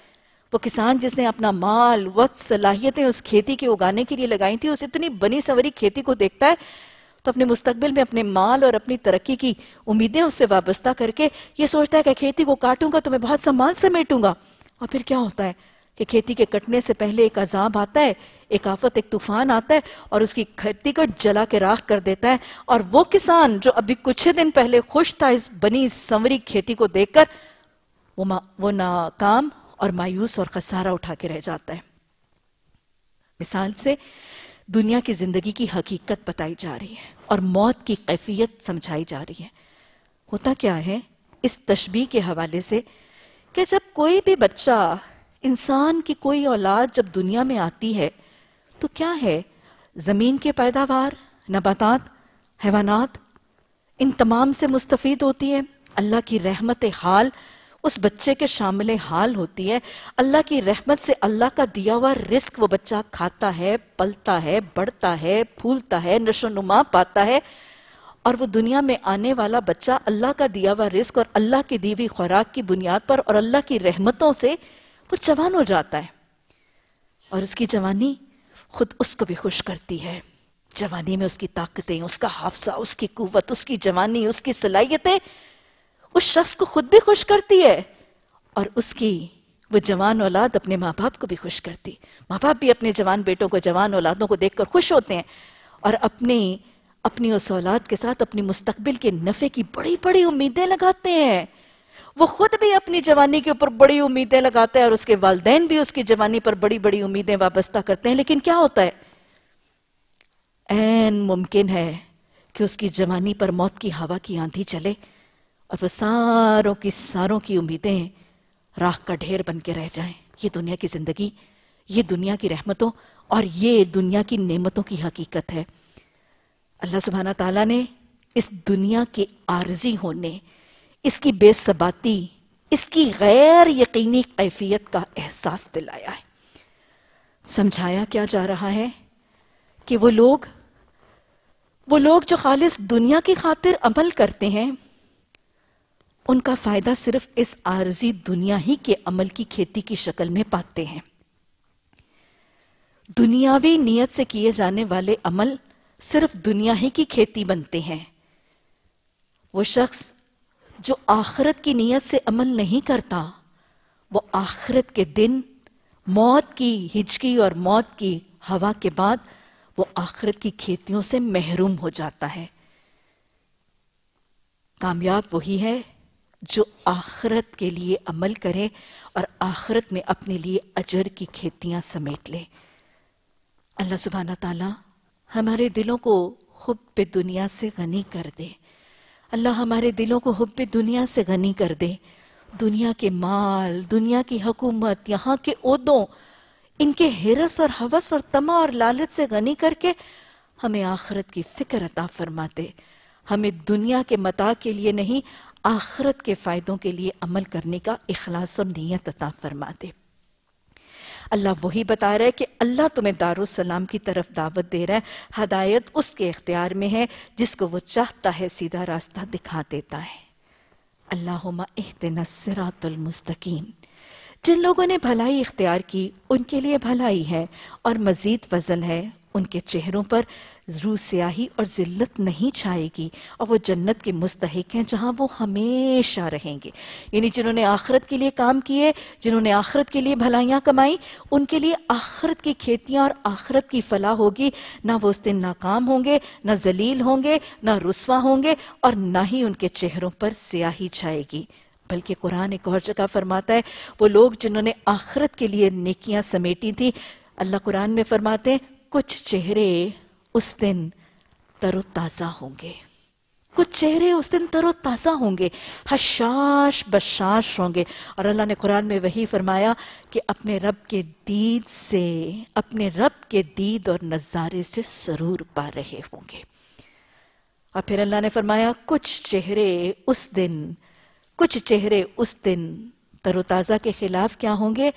وہ کسان جس نے اپنا مال، وقت، صلاحیتیں اس کھیتی کے اگانے کے لیے لگائی تھی، اس اتنی بنی سنوری کھیتی کو دیکھتا ہے تو اپنے مستقبل میں اپنے مال اور اپنی ترقی کی امیدیں اس سے وابستہ کر کے یہ سوچتا ہے کہ کھیتی کو کاٹوں گا تو میں بہت سا مال سمیٹوں گا۔ اور پھر کیا ہوتا ہے کہ کھیتی کے کٹنے سے پہلے ایک عذاب آتا ہے، ایک آفت، ایک طوفان آتا ہے اور اس کی کھیتی کو جلا کے راکھ کر دیتا ہے۔ اور وہ کسان جو ابھی کچھ دن پہلے خوش تھا اس بنی سنوری کھیتی کو دیکھ کر، وہ, ما... وہ ناکام اور مایوس اور خسارہ اٹھا کے رہ جاتا ہے۔ مثال سے دنیا کی زندگی کی حقیقت بتائی جا رہی ہے اور موت کی کیفیت سمجھائی جا رہی ہے۔ ہوتا کیا ہے اس تشبیہ کے حوالے سے کہ جب کوئی بھی بچہ، انسان کی کوئی اولاد جب دنیا میں آتی ہے تو کیا ہے، زمین کے پیداوار، نباتات، حیوانات، ان تمام سے مستفید ہوتی ہے۔ اللہ کی رحمت حال اس بچے کے شامل حال ہوتی ہے۔ اللہ کی رحمت سے اللہ کا دیا ہوا رزق وہ بچہ کھاتا ہے، پلتا ہے، بڑھتا ہے، پھولتا ہے، نشو و نما پاتا ہے۔ اور وہ دنیا میں آنے والا بچہ اللہ کا دیا ہوا رزق اور اللہ کی دی ہوئی خوراک کی بنیاد پر اور اللہ کی رحمتوں سے وہ جوان ہو جاتا ہے اور اس کی جوانی خود اس کو بھی خوش کرتی ہے۔ جوانی میں اس کی طاقتیں، اس کا حافظہ، اس کی قوت، اس کی جوانی، اس کی صلاحیتیں اس شخص کو خود بھی خوش کرتی ہے اور اس کی وہ جوان اولاد اپنے ماں باپ کو بھی خوش کرتی. ماں باپ بھی اپنے جوان بیٹوں کو جوان اولادوں کو دیکھ کر خوش ہوتے ہیں اور اپنی اپنی اس اولاد کے ساتھ اپنی مستقبل کے نفع کی بڑی بڑی امیدیں لگاتے ہیں. وہ خود بھی اپنی جوانی کے اوپر بڑی امیدیں لگاتے ہیں اور اس کے والدین بھی اس کی جوانی پر بڑی بڑی امیدیں وابستہ کرتے ہیں. لیکن کیا ہوتا ہے؟ عین ممکن ہے کہ اس کی جوانی پر موت کی ہوا کی آندھی چلے اور وہ ساروں کی ساروں کی امیدیں راکھ کا ڈھیر بن کے رہ جائیں. یہ دنیا کی زندگی، یہ دنیا کی رحمتوں اور یہ دنیا کی نعمتوں کی حقیقت ہے. اللہ سبحانہ تعالیٰ نے اس دنیا کے عارضی ہونے، اس کی بے ثباتی، اس کی غیر یقینی کیفیت کا احساس دلایا ہے. سمجھایا کیا جا رہا ہے کہ وہ لوگ وہ لوگ جو خالص دنیا کی خاطر عمل کرتے ہیں ان کا فائدہ صرف اس عارضی دنیا ہی کے عمل کی کھیتی کی شکل میں پاتے ہیں. دنیاوی نیت سے کیے جانے والے عمل صرف دنیا ہی کی کھیتی بنتے ہیں. وہ شخص جو آخرت کی نیت سے عمل نہیں کرتا وہ آخرت کے دن موت کی ہجکی اور موت کی ہوا کے بعد وہ آخرت کی کھیتیوں سے محروم ہو جاتا ہے. کامیاب وہی ہے جو آخرت کے لیے عمل کرے اور آخرت میں اپنے لیے اجر کی کھیتیاں سمیٹ لے. اللہ سبحانہ تعالیٰ ہمارے دلوں کو حب دنیا سے غنی کر دے. اللہ ہمارے دلوں کو حب دنیا سے غنی کر دے. دنیا کے مال، دنیا کی حکومت، یہاں کے عہدوں، ان کے ہرس اور ہوس اور طمع اور لالچ سے غنی کر کے ہمیں آخرت کی فکر عطا فرما دے. ہمیں دنیا کے متاع کے لیے نہیں آخرت کے فائدوں کے لیے عمل کرنے کا اخلاص اور نیت عطا فرما دے. اللہ وہی بتا رہا ہے کہ اللہ تمہیں دارالسلام کی طرف دعوت دے رہا ہے. ہدایت اس کے اختیار میں ہے، جس کو وہ چاہتا ہے سیدھا راستہ دکھا دیتا ہے. اللہم اہدنا الصراط المستقیم. جن لوگوں نے بھلائی اختیار کی ان کے لیے بھلائی ہے اور مزید فضل ہے. ان کے چہروں پر روح سیاہی اور ذلت نہیں چھائے گی اور وہ جنت کے مستحق ہیں جہاں وہ ہمیشہ رہیں گے. یعنی جنہوں نے آخرت کے لیے کام کیے، جنہوں نے آخرت کے لیے بھلائیاں کمائی، ان کے لیے آخرت کی کھیتیاں اور آخرت کی فلاح ہوگی. نہ وہ اس دن ناکام ہوں گے، نہ ذلیل ہوں گے، نہ رسوا ہوں گے اور نہ ہی ان کے چہروں پر سیاہی چھائے گی. بلکہ قرآن ایک اور جگہ فرماتا ہے وہ لوگ جنہوں نے آخرت کے لیے نیکیاں سمیٹی تھیں، اللہ قرآن میں فرماتے ہیں کچھ چہرے اس دن تر و تازہ ہوں گے، کچھ چہرے اس دن تر و تازہ ہوں گے، حشاش بشاش ہوں گے. اور اللہ نے قرآن میں وہی فرمایا کہ اپنے رب کے دید سے، اپنے رب کے دید اور نظارے سے سرور پا رہے ہوں گے. اور پھر اللہ نے فرمایا کچھ چہرے اس دن کچھ چہرے اس دن تر و تازہ کے خلاف کیا ہوں گے؟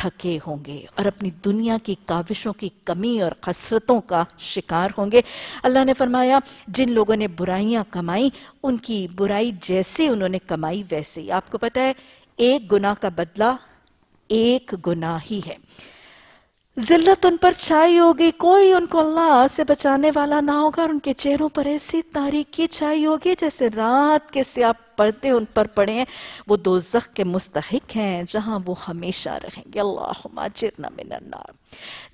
تھکے ہوں گے اور اپنی دنیا کی کاوشوں کی کمی اور خسرتوں کا شکار ہوں گے. اللہ نے فرمایا جن لوگوں نے برائیاں کمائیں ان کی برائی جیسے انہوں نے کمائی ویسے ہی. آپ کو پتہ ہے ایک گناہ کا بدلہ ایک گناہ ہی ہے. ذلت ان پر چھائی ہوگی، کوئی ان کو اللہ سے بچانے والا نہ ہوگا اور ان کے چہروں پر ایسی تاریکی چھائی ہوگی جیسے رات کے سیاہ پردے ان پر پڑے ہیں. وہ دوزخ کے مستحق ہیں جہاں وہ ہمیشہ رہیں گے. اللہم اجرنا من النار.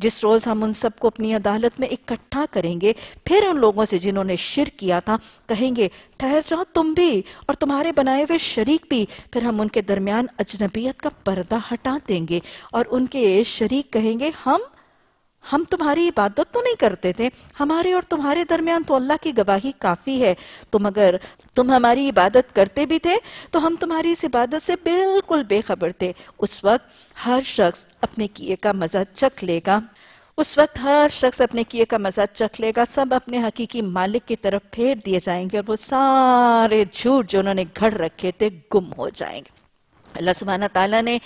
جس روز ہم ان سب کو اپنی عدالت میں اکٹھا کریں گے پھر ان لوگوں سے جنہوں نے شرک کیا تھا کہیں گے ٹھہر جاؤ تم بھی اور تمہارے بنائے ہوئے شریک بھی. پھر ہم ان کے درمیان اجنبیت کا پردہ ہٹا دیں گے اور ان کے شریک کہیں گے ہم ہم تمہاری عبادت تو نہیں کرتے تھے، ہمارے اور تمہارے درمیان تو اللہ کی گواہی کافی ہے. تم اگر تم ہماری عبادت کرتے بھی تھے تو ہم تمہاری اس عبادت سے بالکل بے خبر تھے. اس وقت ہر شخص اپنے کیے کا مزہ چکھ لے گا اس وقت ہر شخص اپنے کیے کا مزہ چکھ لے گا. سب اپنے حقیقی مالک کی طرف پھیر دیے جائیں گے اور وہ سارے جھوٹ جو انہوں نے گھڑ رکھے تھے گم ہو جائیں گے. اللہ سبحانہ تعالیٰ نے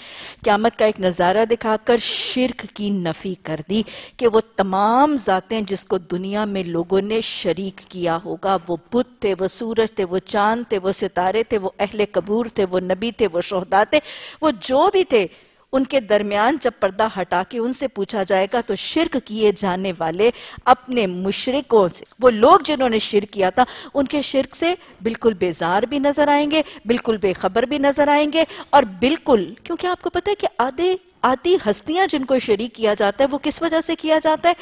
قیامت کا ایک نظارہ دکھا کر شرک کی نفی کر دی کہ وہ تمام ذاتیں جس کو دنیا میں لوگوں نے شریک کیا ہوگا، وہ بت تھے، وہ سورج تھے، وہ چاند تھے، وہ ستارے تھے، وہ اہل قبور تھے، وہ نبی تھے، وہ شہداء تھے، وہ جو بھی تھے، ان کے درمیان جب پردہ ہٹا کے ان سے پوچھا جائے گا تو شرک کیے جانے والے اپنے مشرکوں سے، وہ لوگ جنہوں نے شرک کیا تھا، ان کے شرک سے بالکل بیزار بھی نظر آئیں گے، بالکل بے خبر بھی نظر آئیں گے، اور بالکل، کیونکہ آپ کو پتہ ہے کہ آدھے آدھی ہستیاں جن کو شریک کیا جاتا ہے وہ کس وجہ سے کیا جاتا ہے؟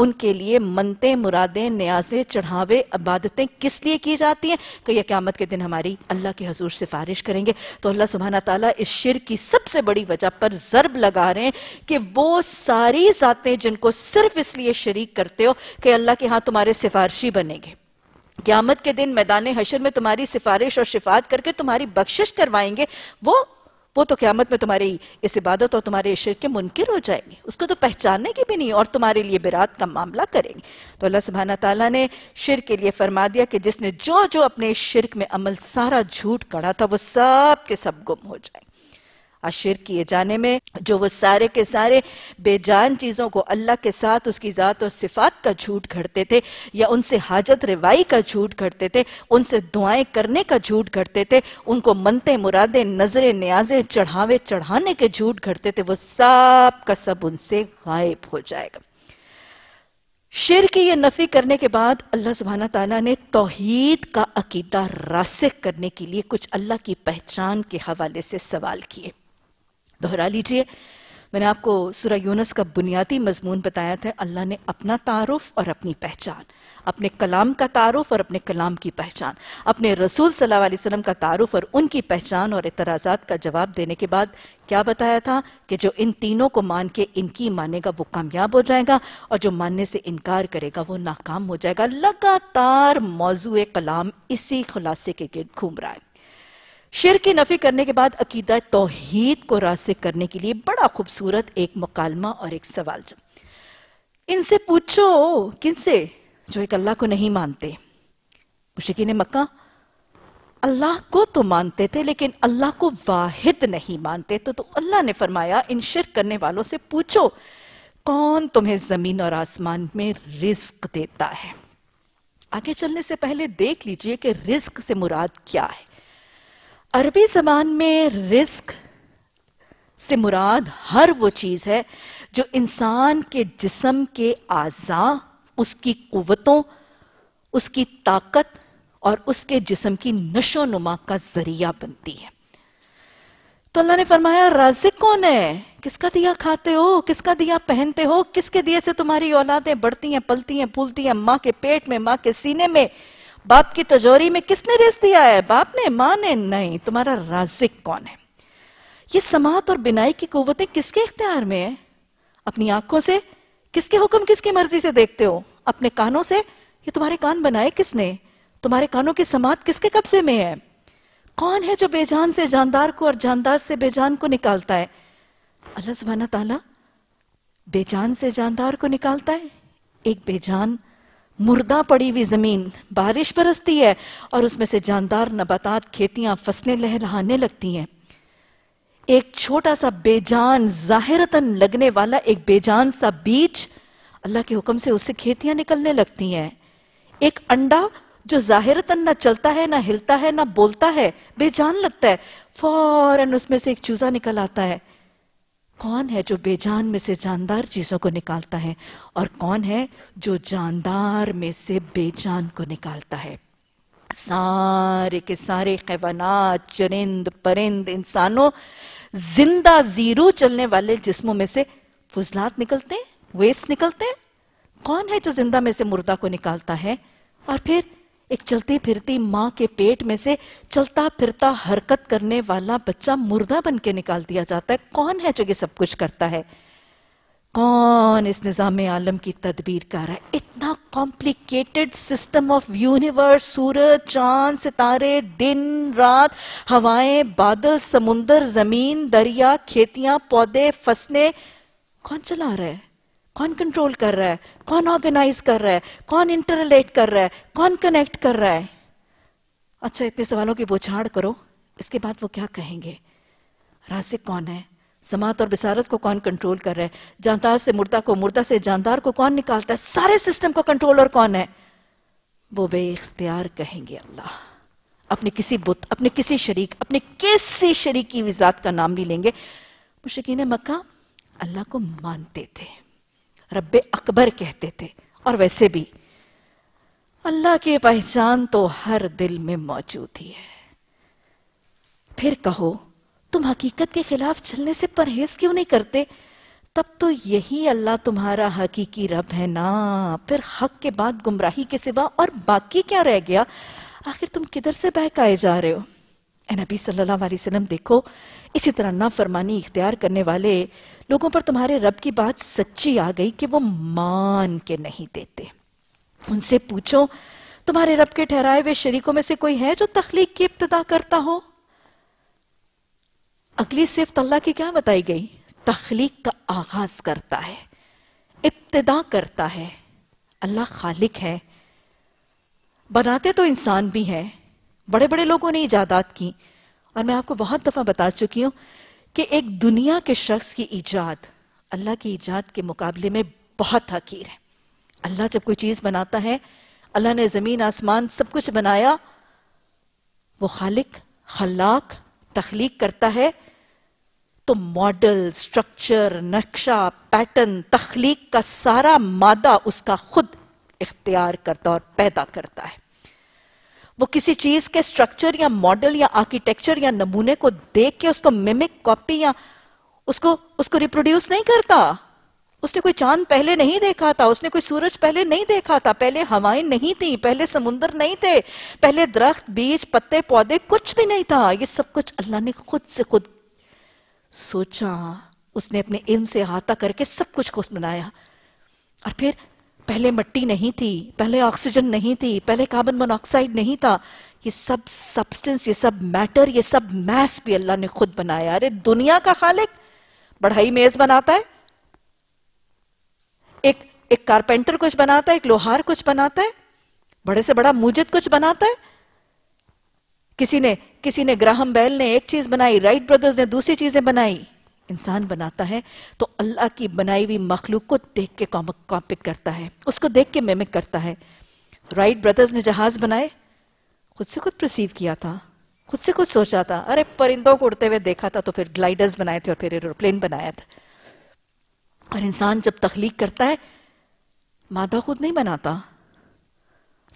ان کے لیے منتیں، مرادیں، نیازیں، چڑھاوے، عبادتیں کس لیے کی جاتی ہیں کہ یہ قیامت کے دن ہماری اللہ کے حضور سفارش کریں گے۔ تو اللہ سبحانہ تعالیٰ اس شرک کی سب سے بڑی وجہ پر ضرب لگا رہے ہیں کہ وہ ساری ذاتیں جن کو صرف اس لیے شریک کرتے ہو کہ اللہ کے ہاں تمہارے سفارشی بنیں گے، قیامت کے دن میدان حشر میں تمہاری سفارش اور شفاعت کر کے تمہاری بخشش کروائیں گے، وہ وہ تو قیامت میں تمہاری اس عبادت اور تمہارے شرک کے منکر ہو جائیں گے، اس کو تو پہچاننے کی بھی نہیں، اور تمہارے لیے برات کا معاملہ کریں گے۔ تو اللہ سبحانہ تعالیٰ نے شرک کے لیے فرما دیا کہ جس نے جو جو اپنے شرک میں عمل سارا جھوٹ کڑا تھا وہ سب کے سب گم ہو جائیں۔ آج شرک کیے جانے میں جو وہ سارے کے سارے بے جان چیزوں کو اللہ کے ساتھ اس کی ذات اور صفات کا جھوٹ گھڑتے تھے، یا ان سے حاجت روائی کا جھوٹ گھڑتے تھے، ان سے دعائیں کرنے کا جھوٹ گھڑتے تھے، ان کو منتیں، مرادیں، نظریں، نیازیں، چڑھاوے چڑھانے کے جھوٹ گھڑتے تھے، وہ سب کا سب ان سے غائب ہو جائے گا۔ شرک کی یہ نفی کرنے کے بعد اللہ سبحانہ تعالیٰ نے توحید کا عقیدہ راسخ کرنے کے لیے کچھ اللہ کی پہچان کے حوالے سے سوال کیے۔ دہرا لیجئے، میں نے آپ کو سورہ یونس کا بنیادی مضمون بتایا تھا، اللہ نے اپنا تعارف اور اپنی پہچان، اپنے کلام کا تعارف اور اپنے کلام کی پہچان، اپنے رسول صلی اللہ علیہ وسلم کا تعارف اور ان کی پہچان اور اعتراضات کا جواب دینے کے بعد کیا بتایا تھا کہ جو ان تینوں کو مان کے ان کی مانے گا وہ کامیاب ہو جائے گا، اور جو ماننے سے انکار کرے گا وہ ناکام ہو جائے گا۔ لگاتار موضوع کلام اسی خلاصے کے گرد گھوم رہا ہے۔ شرک کی نفی کرنے کے بعد عقیدہ توحید کو راسخ کرنے کے لیے بڑا خوبصورت ایک مکالمہ اور ایک سوال جب۔ ان سے پوچھو، کن سے؟ جو ایک اللہ کو نہیں مانتے۔ مشرکین مکہ اللہ کو تو مانتے تھے لیکن اللہ کو واحد نہیں مانتے، تو, تو اللہ نے فرمایا ان شرک کرنے والوں سے پوچھو کون تمہیں زمین اور آسمان میں رزق دیتا ہے۔ آگے چلنے سے پہلے دیکھ لیجئے کہ رزق سے مراد کیا ہے۔ عربی زبان میں رزق سے مراد ہر وہ چیز ہے جو انسان کے جسم کے اعضاء، اس کی قوتوں، اس کی طاقت اور اس کے جسم کی نشو و نما کا ذریعہ بنتی ہے۔ تو اللہ نے فرمایا رازق کون ہے؟ کس کا دیا کھاتے ہو، کس کا دیا پہنتے ہو، کس کے دیے سے تمہاری اولادیں بڑھتی ہیں، پلتی ہیں، پھولتی ہیں، ماں کے پیٹ میں، ماں کے سینے میں، باپ کی تجوری میں کس نے رزق دیا ہے؟ باپ نے، ماں نے؟ نہیں، تمہارا رازق کون ہے؟ یہ سماعت اور بینائی کی قوتیں کس کے اختیار میں ہیں؟ اپنی آنکھوں سے کس کے حکم، کس کی مرضی سے دیکھتے ہو؟ اپنے کانوں سے، یہ تمہارے کان بنائے کس نے؟ تمہارے کانوں کی سماعت کس کے قبضے میں ہے؟ کون ہے جو بے جان سے جاندار کو اور جاندار سے بے جان کو نکالتا ہے؟ اللہ سبحانہ تعالیٰ بے جان سے جاندار کو نکالتا ہے۔ ایک بے جان مردہ پڑی ہوئی زمین، بارش برستی ہے اور اس میں سے جاندار نباتات، کھیتیاں، فصلیں لہلہانے لگتی ہیں۔ ایک چھوٹا سا بے جان، ظاہرتاً لگنے والا ایک بے جان سا بیج، اللہ کے حکم سے اس سے کھیتیاں نکلنے لگتی ہیں۔ ایک انڈا جو ظاہرتاً نہ چلتا ہے، نہ ہلتا ہے، نہ بولتا ہے، بے جان لگتا ہے، فوراً اس میں سے ایک چوزہ نکل آتا ہے۔ کون ہے جو بے جان میں سے جاندار چیزوں کو نکالتا ہے، اور کون ہے جو جاندار میں سے بے جان کو نکالتا ہے؟ سارے کے سارے حیوانات، چرند، پرند، انسانوں، زندہ زیرو چلنے والے جسموں میں سے فضلات نکلتے ہیں، ویسٹ نکلتے ہیں۔ کون ہے جو زندہ میں سے مردہ کو نکالتا ہے؟ اور پھر ایک چلتی پھرتی ماں کے پیٹ میں سے چلتا پھرتا حرکت کرنے والا بچہ مردہ بن کے نکال دیا جاتا ہے۔ کون ہے جو یہ سب کچھ کرتا ہے؟ کون اس نظام عالم کی تدبیر کر رہا ہے؟ اتنا کمپلیکیٹڈ سسٹم آف یونیورس، سورج، چاند، ستارے، دن، رات، ہوائیں، بادل، سمندر، زمین، دریا، کھیتیاں، پودے، فصلیں، کون چلا رہا ہے؟ کون کنٹرول کر رہا ہے؟ کون آرگنائز کر رہا ہے؟ کون انٹرلیٹ کر رہا ہے؟ کون کنیکٹ کر رہا ہے؟ اچھا، اتنے سوالوں کی بوچھاڑ کرو، اس کے بعد وہ کیا کہیں گے؟ رازق کون ہے؟ سماعت اور بصارت کو کون کنٹرول کر رہا ہے؟ جاندار سے مردہ کو، مردہ سے جاندار کو کون نکالتا ہے؟ سارے سسٹم کو کنٹرولر کون ہے؟ وہ بے اختیار کہیں گے اللہ۔ اپنے کسی بت، اپنے کسی شریک، اپنے کسی شریک کی ذات کا نام نہیں لیں گے، مشرکین مکہ اللہ کو مانتے تھے، رب اکبر کہتے تھے، اور ویسے بھی اللہ کی پہچان تو ہر دل میں موجود ہی ہے۔ پھر کہو تم حقیقت کے خلاف چلنے سے پرہیز کیوں نہیں کرتے؟ تب تو یہی اللہ تمہارا حقیقی رب ہے نا، پھر حق کے بعد گمراہی کے سوا اور باقی کیا رہ گیا؟ آخر تم کدھر سے بہکائے جا رہے ہو؟ اے نبی صلی اللہ علیہ وسلم، دیکھو اسی طرح نافرمانی اختیار کرنے والے لوگوں پر تمہارے رب کی بات سچی آ گئی کہ وہ مان کے نہیں دیتے۔ ان سے پوچھو تمہارے رب کے ٹھہرائے ہوئے شریکوں میں سے کوئی ہے جو تخلیق کی ابتدا کرتا ہو؟ اگلی صفت اللہ کی کیا بتائی گئی؟ تخلیق کا آغاز کرتا ہے، ابتدا کرتا ہے۔ اللہ خالق ہے، بناتے تو انسان بھی ہیں، بڑے بڑے لوگوں نے ایجادات کی، اور میں آپ کو بہت دفعہ بتا چکی ہوں کہ ایک دنیا کے شخص کی ایجاد اللہ کی ایجاد کے مقابلے میں بہت حقیر ہے۔ اللہ جب کوئی چیز بناتا ہے، اللہ نے زمین آسمان سب کچھ بنایا، وہ خالق خلاق تخلیق کرتا ہے، تو ماڈل، سٹرکچر، نقشہ، پیٹرن، تخلیق کا سارا مادہ اس کا خود اختیار کرتا اور پیدا کرتا ہے۔ وہ کسی چیز کے سٹرکچر یا ماڈل یا آرکیٹیکچر یا نمونے کو دیکھ کے اس کو میمک، کاپی یا اس کو اس کو ریپروڈیوس نہیں کرتا۔ اس نے کوئی چاند پہلے نہیں دیکھا تھا، اس نے کوئی سورج پہلے نہیں دیکھا تھا، پہلے ہوائیں نہیں تھیں، پہلے سمندر نہیں تھے، پہلے درخت، بیج، پتے، پودے کچھ بھی نہیں تھا۔ یہ سب کچھ اللہ نے خود سے خود سوچا، اس نے اپنے علم سے احاطہ کر کے سب کچھ خود بنایا۔ اور پھر پہلے مٹی نہیں تھی، پہلے آکسیجن نہیں تھی، پہلے کاربن موناکسائیڈ نہیں تھا، یہ سب سبسٹنس، یہ سب میٹر، یہ سب میس بھی اللہ نے خود بنایا۔ ارے دنیا کا خالق بڑھائی میز بناتا ہے، ایک ایک کارپینٹر کچھ بناتا ہے، ایک لوہار کچھ بناتا ہے، بڑے سے بڑا موجد کچھ بناتا ہے۔ کسی نے کسی نے گراہم بیل نے ایک چیز بنائی، رائٹ برادرز نے دوسری چیزیں بنائی، انسان بناتا ہے تو اللہ کی بنائی ہوئی مخلوق کو دیکھ کے کاپی کرتا ہے، اس کو دیکھ کے میمک کرتا ہے۔ رائٹ برادرز نے جہاز بنائے، خود سے خود پرسیو کیا تھا، خود سے خود سوچا تھا، ارے پرندوں کو اڑتے ہوئے دیکھا تھا تو پھر گلائڈرز بنائے تھے اور پھر ایروپلین بنایا تھا۔ اور انسان جب تخلیق کرتا ہے، مادہ خود نہیں بناتا،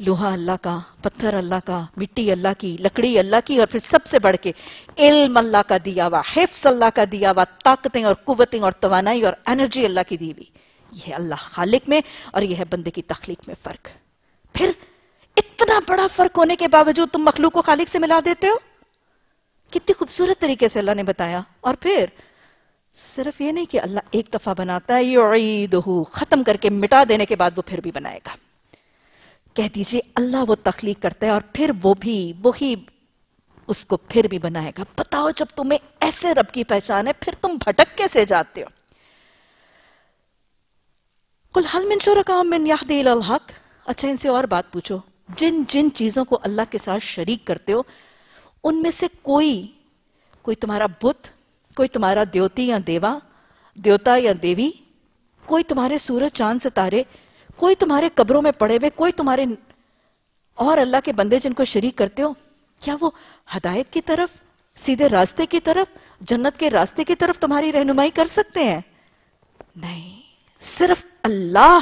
لوہا اللہ کا، پتھر اللہ کا، مٹی اللہ کی، لکڑی اللہ کی، اور پھر سب سے بڑھ کے علم اللہ کا دیا ہوا، حفظ اللہ کا دیا ہوا، طاقتیں اور قوتیں اور توانائی اور انرجی اللہ کی دی ہوئی۔ یہ ہے اللہ خالق میں اور یہ ہے بندے کی تخلیق میں فرق۔ پھر اتنا بڑا فرق ہونے کے باوجود تم مخلوق کو خالق سے ملا دیتے ہو؟ کتنی خوبصورت طریقے سے اللہ نے بتایا۔ اور پھر صرف یہ نہیں کہ اللہ ایک دفعہ بناتا ہے، یعیدہ، ختم کر کے مٹا دینے کے بعد وہ پھر بھی بنائے گا۔ کہہ دیجئے اللہ وہ تخلیق کرتا ہے اور پھر وہ بھی وہی اس کو پھر بھی بنائے گا۔ بتاؤ جب تمہیں ایسے رب کی پہچان ہے، پھر تم بھٹک کیسے جاتے ہو؟ قل هل من شرکاء من یهدی الی الحق۔ اچھا ان سے اور بات پوچھو، جن جن چیزوں کو اللہ کے ساتھ شریک کرتے ہو، ان میں سے کوئی کوئی تمہارا بت، کوئی تمہارا دیوتی یا دیوا دیوتا یا دیوی، کوئی تمہارے سورج چاند ستارے، کوئی تمہارے قبروں میں پڑے ہوئے، کوئی تمہارے اور اللہ کے بندے جن کو شریک کرتے ہو، کیا وہ ہدایت کی طرف، سیدھے راستے کی طرف، جنت کے راستے کی طرف تمہاری رہنمائی کر سکتے ہیں؟ نہیں، صرف اللہ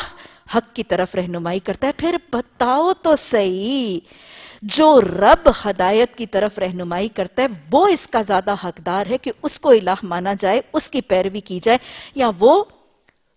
حق کی طرف رہنمائی کرتا ہے۔ پھر بتاؤ تو صحیح، جو رب ہدایت کی طرف رہنمائی کرتا ہے وہ اس کا زیادہ حقدار ہے کہ اس کو الہ مانا جائے، اس کی پیروی کی جائے، یا وہ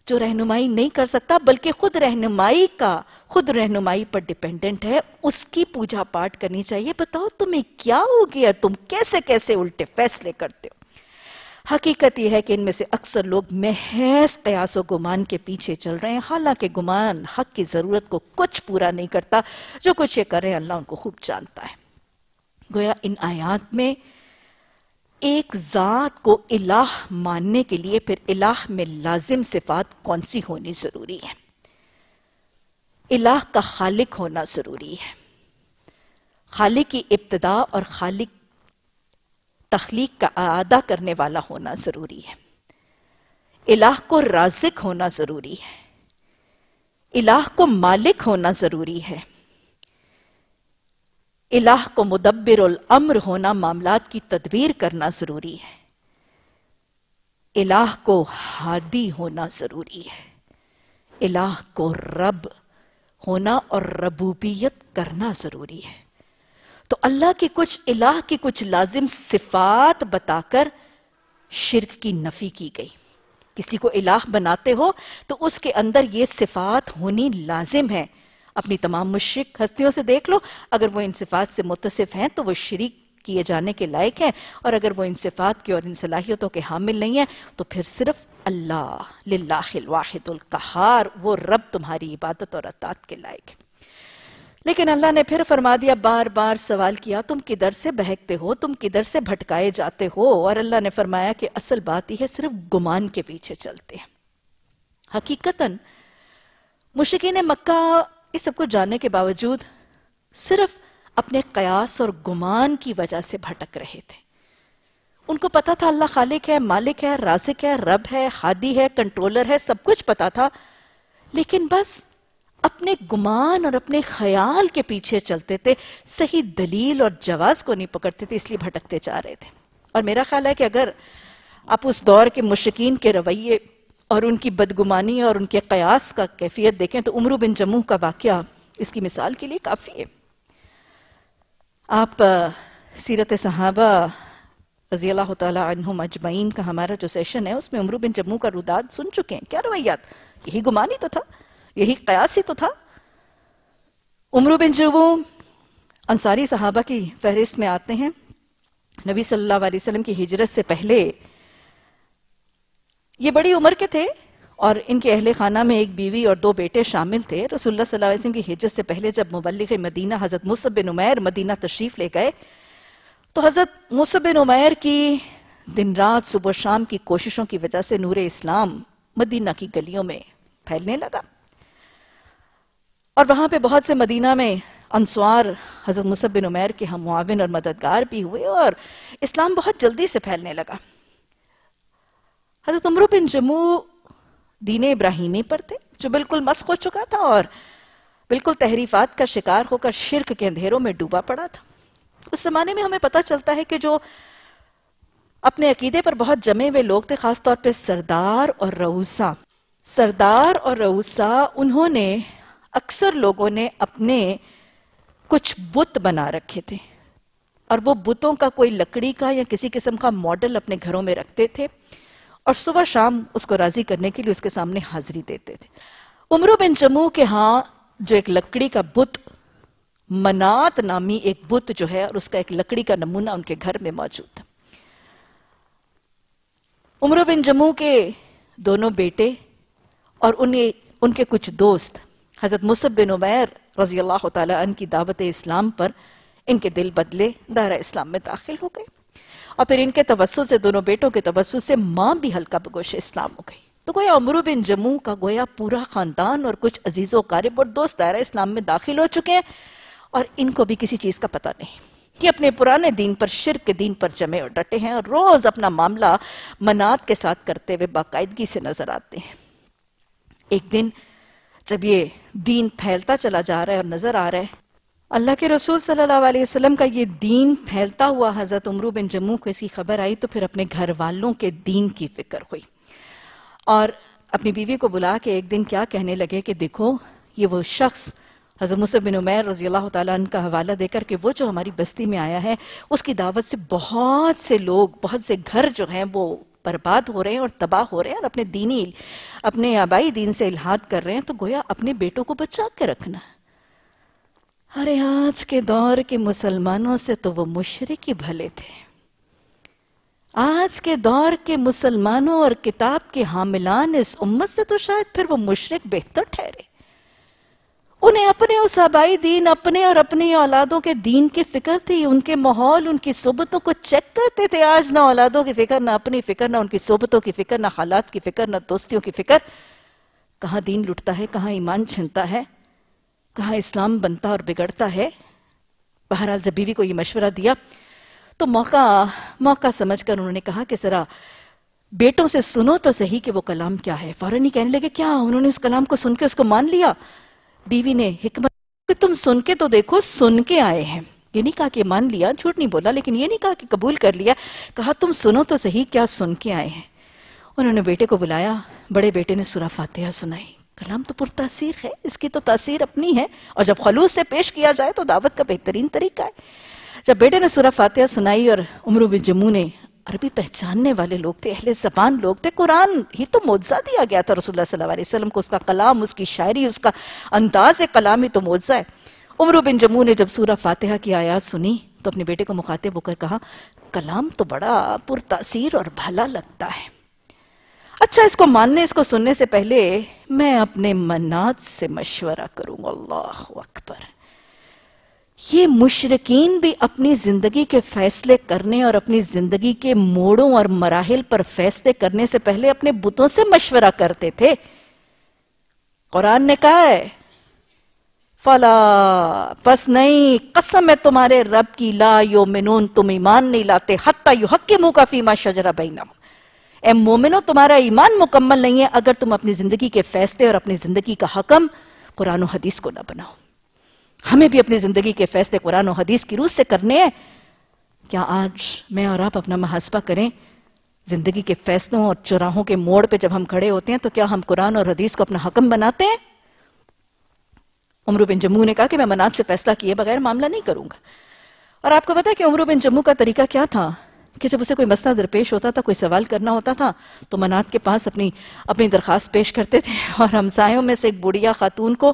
جو رہنمائی نہیں کر سکتا بلکہ خود رہنمائی کا خود رہنمائی پر ڈیپینڈنٹ ہے، اس کی پوجا پاٹ کرنی چاہیے؟ بتاؤ تمہیں کیا ہو گیا؟ تم کیسے کیسے الٹے فیصلے کرتے ہو؟ حقیقت یہ ہے کہ ان میں سے اکثر لوگ محض قیاس و گمان کے پیچھے چل رہے ہیں، حالانکہ گمان حق کی ضرورت کو کچھ پورا نہیں کرتا۔ جو کچھ یہ کر رہے ہیں اللہ ان کو خوب جانتا ہے۔ گویا ان آیات میں ایک ذات کو الہ ماننے کے لیے پھر الہ میں لازم صفات کون سی ہونی ضروری ہے؟ الہ کا خالق ہونا ضروری ہے۔ خالق کی ابتدا اور خالق تخلیق کا اعادہ کرنے والا ہونا ضروری ہے۔ الہ کو رازق ہونا ضروری ہے، الہ کو مالک ہونا ضروری ہے، الہ کو مدبر الامر ہونا، معاملات کی تدبیر کرنا ضروری ہے۔ الہ کو ہادی ہونا ضروری ہے، الہ کو رب ہونا اور ربوبیت کرنا ضروری ہے۔ تو اللہ کے کچھ الہ کی کچھ لازم صفات بتا کر شرک کی نفی کی گئی۔ کسی کو الہ بناتے ہو تو اس کے اندر یہ صفات ہونی لازم ہے۔ اپنی تمام مشرک ہستیوں سے دیکھ لو، اگر وہ ان صفات سے متصف ہیں تو وہ شریک کیے جانے کے لائق ہیں، اور اگر وہ ان صفات کی اور ان صلاحیتوں کے حامل نہیں ہیں تو پھر صرف اللہ للہ الواحد القہار، وہ رب تمہاری عبادت اور اطاعت کے لائق ہے۔ لیکن اللہ نے پھر فرما دیا، بار بار سوال کیا تم کدھر سے بہکتے ہو، تم کدھر سے بھٹکائے جاتے ہو؟ اور اللہ نے فرمایا کہ اصل بات یہ ہے صرف گمان کے پیچھے چلتے ہیں۔ حقیقتاً مشرکین مکہ اس سب کو جاننے کے باوجود صرف اپنے قیاس اور گمان کی وجہ سے بھٹک رہے تھے۔ ان کو پتا تھا اللہ خالق ہے، مالک ہے، رازق ہے، رب ہے، ہادی ہے، کنٹرولر ہے، سب کچھ پتا تھا، لیکن بس اپنے گمان اور اپنے خیال کے پیچھے چلتے تھے، صحیح دلیل اور جواز کو نہیں پکڑتے تھے، اس لیے بھٹکتے جا رہے تھے۔ اور میرا خیال ہے کہ اگر آپ اس دور کے مشرکین کے رویے اور ان کی بدگمانی اور ان کے قیاس کا کیفیت دیکھیں تو عمرو بن جموح کا واقعہ اس کی مثال کے لیے کافی ہے۔ آپ سیرت صحابہ رضی اللہ تعالی عنہم اجمعین کا ہمارا جو سیشن ہے اس میں عمرو بن جموح کا روداد سن چکے ہیں۔ کیا رویات؟ یہی گمانی تو تھا، یہی قیاسی تو تھا۔ عمرو بن جموح انصاری صحابہ کی فہرست میں آتے ہیں۔ نبی صلی اللہ علیہ وسلم کی ہجرت سے پہلے یہ بڑی عمر کے تھے اور ان کے اہل خانہ میں ایک بیوی اور دو بیٹے شامل تھے۔ رسول اللہ صلی اللہ علیہ وسلم کی ہجرت سے پہلے جب مبلغ مدینہ حضرت مصعب بن عمیر مدینہ تشریف لے گئے تو حضرت مصعب بن عمیر کی دن رات صبح و شام کی کوششوں کی وجہ سے نور اسلام مدینہ کی گلیوں میں پھیلنے لگا، اور وہاں پہ بہت سے مدینہ میں انصار حضرت مصعب بن عمیر کے ہم معاون اور مددگار بھی ہوئے، اور اسلام بہت جلدی سے پھیلنے لگا۔ حضرت عمرو بن جموح دین ابراہیمی پر تھے جو بالکل مسخ ہو چکا تھا اور بالکل تحریفات کا شکار ہو کر شرک کے اندھیروں میں ڈوبا پڑا تھا۔ اس زمانے میں ہمیں پتہ چلتا ہے کہ جو اپنے عقیدے پر بہت جمے ہوئے لوگ تھے، خاص طور پہ سردار اور رؤسا، سردار اور رؤسا انہوں نے اکثر لوگوں نے اپنے کچھ بت بنا رکھے تھے، اور وہ بتوں کا کوئی لکڑی کا یا کسی قسم کا ماڈل اپنے گھروں میں رکھتے تھے اور صبح شام اس کو راضی کرنے کے لیے اس کے سامنے حاضری دیتے تھے۔ عمرو بن جموح کے ہاں جو ایک لکڑی کا بت، منات نامی ایک بت جو ہے، اور اس کا ایک لکڑی کا نمونہ ان کے گھر میں موجود تھا۔ عمرو بن جموح کے دونوں بیٹے اور انہیں ان کے کچھ دوست حضرت مصعب بن عمیر رضی اللہ تعالیٰ عنہ کی دعوت اسلام پر ان کے دل بدلے، دائرہ اسلام میں داخل ہو گئے، اور پھر ان کے توسط سے، دونوں بیٹوں کے توسط سے، ماں بھی ہلکا بگوش اسلام ہو گئی۔ تو گویا عمرو بن جموح کا گویا پورا خاندان اور کچھ عزیز و قارب اور دوست دائرہ اسلام میں داخل ہو چکے ہیں، اور ان کو بھی کسی چیز کا پتہ نہیں، یہ اپنے پرانے دین پر، شرک کے دین پر جمے اور ڈٹے ہیں، اور روز اپنا معاملہ منات کے ساتھ کرتے ہوئے باقاعدگی سے نظر آتے ہیں۔ ایک دن جب یہ دین پھیلتا چلا جا رہا ہے اور نظر آ رہا ہے، اللہ کے رسول صلی اللہ علیہ وسلم کا یہ دین پھیلتا ہوا حضرت عمرو بن جموح کو اس کی خبر آئی تو پھر اپنے گھر والوں کے دین کی فکر ہوئی، اور اپنی بیوی کو بلا کے ایک دن کیا کہنے لگے کہ دیکھو، یہ وہ شخص حضرت مصعب بن عمیر رضی اللہ تعالیٰ عنہ کا حوالہ دے کر کہ وہ جو ہماری بستی میں آیا ہے، اس کی دعوت سے بہت سے لوگ، بہت سے گھر جو ہیں وہ برباد ہو رہے ہیں اور تباہ ہو رہے ہیں، اور اپنے دینی، اپنے آبائی دین سے الحاد کر رہے ہیں، تو گویا اپنے بیٹوں کو بچا کے رکھنا۔ ارے آج کے دور کے مسلمانوں سے تو وہ مشرک ہی بھلے تھے۔ آج کے دور کے مسلمانوں اور کتاب کے حاملان اس امت سے تو شاید پھر وہ مشرک بہتر ٹھہرے۔ انہیں اپنے اس آبائی دین، اپنے اور اپنی اولادوں کے دین کی فکر تھی، ان کے ماحول، ان کی صحبتوں کو چیک کرتے تھے۔ آج نہ اولادوں کی فکر، نہ اپنی فکر، نہ ان کی صحبتوں کی فکر، نہ حالات کی فکر، نہ دوستیوں کی فکر۔ کہاں دین لٹتا ہے، کہاں ایمان چھنتا ہے، کہاں اسلام بنتا اور بگڑتا ہے۔ بہرحال جب بیوی کو یہ مشورہ دیا تو موقع موقع سمجھ کر انہوں نے کہا کہ ذرا بیٹوں سے سنو تو صحیح کہ وہ کلام کیا ہے۔ فوراً ہی کہنے لگے کیا انہوں نے اس کلام کو سن کے اس کو مان لیا؟ بیوی نے حکمت کہ تم سن کے تو دیکھو، سن کے آئے ہیں، یہ نہیں کہا کہ مان لیا، جھوٹ نہیں بولا، لیکن یہ نہیں کہا کہ قبول کر لیا، کہا تم سنو تو صحیح کیا سن کے آئے ہیں۔ انہوں نے بیٹے کو بلایا، بڑے بیٹے نے سورہ فاتحہ سنائی۔ کلام تو پر تاثیر ہے، اس کی تو تاثیر اپنی ہے، اور جب خلوص سے پیش کیا جائے تو دعوت کا بہترین طریقہ ہے۔ جب بیٹے نے سورہ فاتحہ سنائی، اور عمرو بن جموع نے، عربی پہچاننے والے لوگ تھے، اہل زبان لوگ تھے، قرآن ہی تو معجزہ دیا گیا تھا رسول اللہ صلی اللہ علیہ وسلم کو، اس کا کلام، اس کی شاعری، اس کا انداز کلامی تو معجزہ ہے۔ عمرو بن جموع نے جب سورہ فاتحہ کی آیات سنی تو اپنے بیٹے کو مخاطب ہو کر کہا، کلام تو بڑا پر تاثیر اور بھلا لگتا ہے۔ اچھا، اس کو ماننے، اس کو سننے سے پہلے میں اپنے منات سے مشورہ کروں۔ اللہ اکبر! یہ مشرکین بھی اپنی زندگی کے فیصلے کرنے اور اپنی زندگی کے موڑوں اور مراحل پر فیصلے کرنے سے پہلے اپنے بتوں سے مشورہ کرتے تھے۔ قرآن نے کہا ہے، فلا، پس نہیں، قسم ہے تمہارے رب کی، لا یومنون، تم ایمان نہیں لاتے، حتی یحکموا کا فیما شجرہ بینہم، اے مومنو تمہارا ایمان مکمل نہیں ہے اگر تم اپنی زندگی کے فیصلے اور اپنی زندگی کا حکم قرآن و حدیث کو نہ بناؤ۔ ہمیں بھی اپنی زندگی کے فیصلے قرآن و حدیث کی روح سے کرنے ہیں۔ کیا آج میں اور آپ اپنا محاسبہ کریں، زندگی کے فیصلوں اور چوراہوں کے موڑ پہ جب ہم کھڑے ہوتے ہیں تو کیا ہم قرآن اور حدیث کو اپنا حکم بناتے ہیں؟ عمرو بن جموع نے کہا کہ میں منات سے فیصلہ کیے بغیر معاملہ نہیں کروں گا۔ اور آپ کو پتا ہے کہ عمرو بن جموع کا طریقہ کیا تھا، کہ جب اسے کوئی مسئلہ درپیش ہوتا تھا، کوئی سوال کرنا ہوتا تھا، تو منات کے پاس اپنی اپنی درخواست پیش کرتے تھے، اور ہمسایوں میں سے ایک بوڑھیا خاتون کو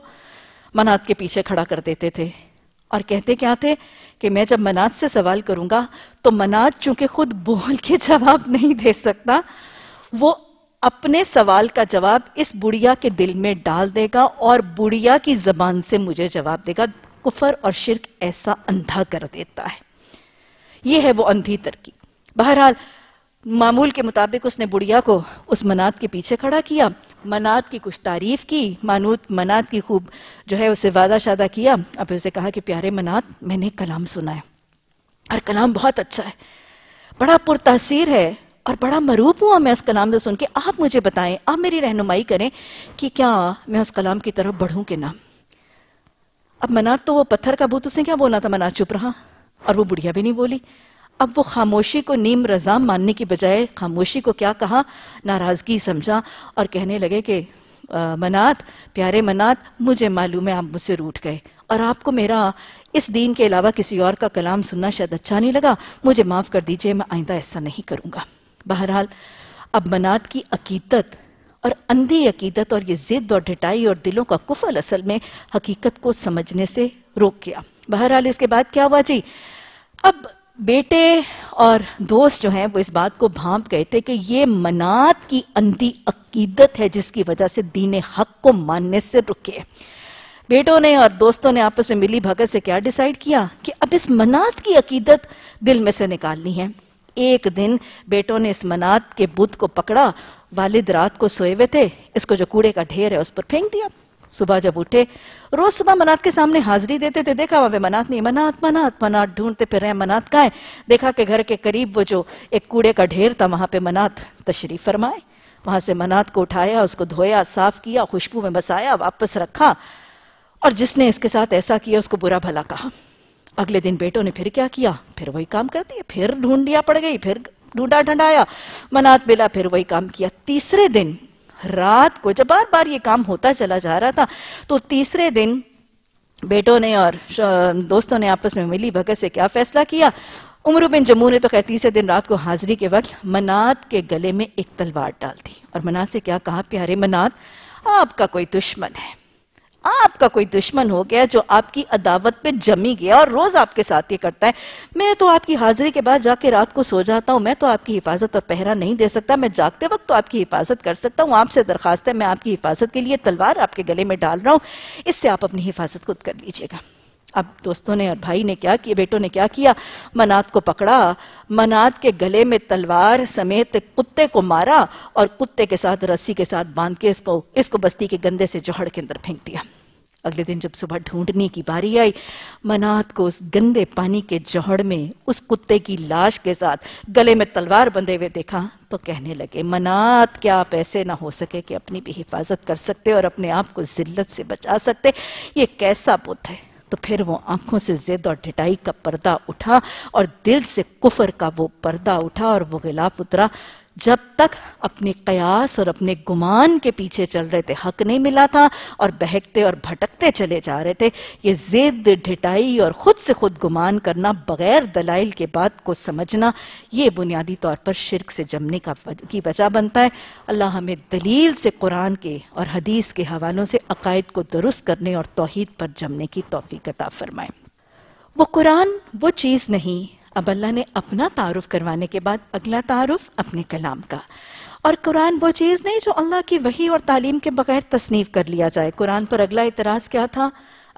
منات کے پیچھے کھڑا کر دیتے تھے، اور کہتے کیا تھے کہ میں جب منات سے سوال کروں گا تو منات چونکہ خود بول کے جواب نہیں دے سکتا، وہ اپنے سوال کا جواب اس بڑھیا کے دل میں ڈال دے گا اور بڑھیا کی زبان سے مجھے جواب دے گا۔ کفر اور شرک ایسا اندھا کر دیتا ہے۔ یہ ہے وہ اندھی ترکیب۔ بہرحال معمول کے مطابق اس نے بڑھیا کو اس منات کے پیچھے کھڑا کیا، منات کی کچھ تعریف کی، مانوت منات کی خوب جو ہے اسے وعدہ شادہ کیا، اور پھر اسے کہا کہ پیارے منات، میں نے کلام سنا ہے، اور کلام بہت اچھا ہے، بڑا پر تاثیر ہے، اور بڑا مروب ہوا میں اس کلام سے سن کے۔ آپ مجھے بتائیں، آپ میری رہنمائی کریں کہ کیا میں اس کلام کی طرف بڑھوں کہ نہ۔ اب منات تو وہ پتھر کا بت، اس نے کیا بولنا تھا، منات چپ رہا اور وہ بڑھیا بھی نہیں بولی۔ اب وہ خاموشی کو نیم رضا ماننے کی بجائے خاموشی کو کیا کہا، ناراضگی سمجھا، اور کہنے لگے کہ منات، پیارے منات، مجھے معلوم ہے آپ مجھ سے روٹھ گئے، اور آپ کو میرا اس دین کے علاوہ کسی اور کا کلام سننا شاید اچھا نہیں لگا، مجھے معاف کر دیجئے، میں آئندہ ایسا نہیں کروں گا۔ بہرحال اب منات کی عقیدت اور اندھی عقیدت اور یہ ضد اور ڈٹائی اور دلوں کا کفل اصل میں حقیقت کو سمجھنے سے روک گیا۔ بہرحال اس کے بعد کیا ہوا جی، اب بیٹے اور دوست جو ہیں وہ اس بات کو بھانپ گئے تھے کہ یہ منات کی اندھی عقیدت ہے جس کی وجہ سے دین حق کو ماننے سے رکے۔ بیٹوں نے اور دوستوں نے آپس میں ملی بھگت سے کیا ڈیسائیڈ کیا کہ اب اس منات کی عقیدت دل میں سے نکالنی ہے۔ ایک دن بیٹوں نے اس منات کے بت کو پکڑا، والد رات کو سوئے ہوئے تھے، اس کو جو کوڑے کا ڈھیر ہے اس پر پھینک دیا۔ صبح جب اٹھے، روز صبح منات کے سامنے حاضری دیتے تھے، دیکھا وہاں پہ منات نہیں، منات منات منات ڈھونڈتے پھر رہے، منات کہاں ہے؟ دیکھا کہ گھر کے قریب وہ جو ایک کوڑے کا ڈھیر تھا وہاں پہ منات تشریف فرمائے، وہاں سے منات کو اٹھایا، اس کو دھویا، صاف کیا، خوشبو میں بسایا، واپس رکھا، اور جس نے اس کے ساتھ ایسا کیا اس کو برا بھلا کہا۔ اگلے دن بیٹوں نے پھر کیا کیا، پھر وہی کام کر دیا، پھر ڈھونڈیا پڑ گئی، پھر ڈھونڈا ڈھنڈایا، منات ملا، پھر وہی کام کیا۔ تیسرے دن رات کو جب بار بار یہ کام ہوتا چلا جا رہا تھا تو تیسرے دن بیٹوں نے اور دوستوں نے آپس میں ملی بھگت سے کیا فیصلہ کیا، عمرو بن جموع نے تو خیر تیسرے دن رات کو حاضری کے وقت منات کے گلے میں ایک تلوار ڈال دی اور منات سے کیا کہا، پیارے منات، آپ کا کوئی دشمن ہے، آپ کا کوئی دشمن ہو گیا جو آپ کی عداوت پہ جمی گیا اور روز آپ کے ساتھ یہ کرتا ہے، میں تو آپ کی حاضری کے بعد جا کے رات کو سو جاتا ہوں، میں تو آپ کی حفاظت اور پہرا نہیں دے سکتا، میں جاگتے وقت تو آپ کی حفاظت کر سکتا ہوں، آپ سے درخواست ہے میں آپ کی حفاظت کے لیے تلوار آپ کے گلے میں ڈال رہا ہوں، اس سے آپ اپنی حفاظت خود کر لیجئے گا۔ اب دوستوں نے اور بھائی نے کیا کیا، بیٹوں نے کیا کیا، منات کو پکڑا، منات کے گلے میں تلوار سمیت کتے کو مارا اور کتے کے ساتھ رسی کے ساتھ باندھ کے اس کو اس کو بستی کے گندے سے جوہڑ کے اندر پھینک دیا۔ اگلے دن جب صبح ڈھونڈنے کی باری آئی، منات کو اس گندے پانی کے جوہڑ میں اس کتے کی لاش کے ساتھ گلے میں تلوار بندھے ہوئے دیکھا تو کہنے لگے، منات، کیا آپ ایسے نہ ہو سکے کہ اپنی بھی حفاظت کر سکتے اور اپنے آپ کو ذلت سے بچا سکتے، یہ کیسا بت ہے؟ تو پھر وہ آنکھوں سے ضد اور ڈٹائی کا پردہ اٹھا اور دل سے کفر کا وہ پردہ اٹھا اور وہ غلاف اترا جب تک اپنے قیاس اور اپنے گمان کے پیچھے چل رہے تھے، حق نہیں ملا تھا اور بہکتے اور بھٹکتے چلے جا رہے تھے. یہ ضد، ڈھٹائی اور خود سے خود گمان کرنا، بغیر دلائل کے بات کو سمجھنا، یہ بنیادی طور پر شرک سے جمنے کا کی وجہ بنتا ہے. اللہ ہمیں دلیل سے، قرآن کے اور حدیث کے حوالوں سے عقائد کو درست کرنے اور توحید پر جمنے کی توفیق عطا فرمائے. وہ قرآن وہ چیز نہیں. اب اللہ نے اپنا تعارف کروانے کے بعد اگلا تعارف اپنے کلام کا، اور قرآن وہ چیز نہیں جو اللہ کی وحی اور تعلیم کے بغیر تصنیف کر لیا جائے. قرآن پر اگلا اعتراض کیا تھا؟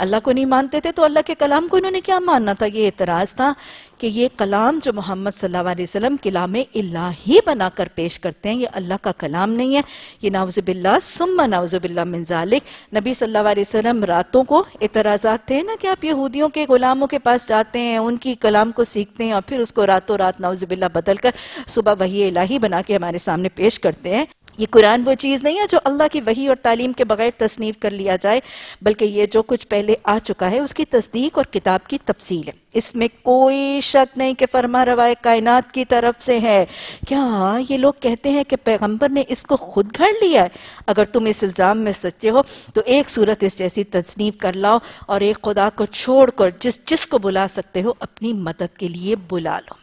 اللہ کو نہیں مانتے تھے تو اللہ کے کلام کو انہوں نے کیا ماننا تھا؟ یہ اعتراض تھا کہ یہ کلام جو محمد صلی اللہ علیہ وسلم کلام الہی بنا کر پیش کرتے ہیں، یہ اللہ کا کلام نہیں ہے. یہ نعوذ باللہ ثم نعوذ باللہ من ذالک. نبی صلی اللہ علیہ وسلم راتوں کو اعتراضات تھے نا کہ آپ یہودیوں کے غلاموں کے پاس جاتے ہیں، ان کی کلام کو سیکھتے ہیں اور پھر اس کو راتوں رات نعوذ باللہ بدل کر صبح وحی الہی بنا کے ہمارے سامنے پیش کرتے ہیں. یہ قرآن وہ چیز نہیں ہے جو اللہ کی وحی اور تعلیم کے بغیر تصنیف کر لیا جائے، بلکہ یہ جو کچھ پہلے آ چکا ہے اس کی تصدیق اور کتاب کی تفصیل ہے. اس میں کوئی شک نہیں کہ فرما روائے کائنات کی طرف سے ہے. کیا یہ لوگ کہتے ہیں کہ پیغمبر نے اس کو خود گھڑ لیا ہے؟ اگر تم اس الزام میں سچے ہو تو ایک صورت اس جیسی تصنیف کر لاؤ اور ایک خدا کو چھوڑ کر جس جس کو بلا سکتے ہو اپنی مدد کے لیے بلا لو.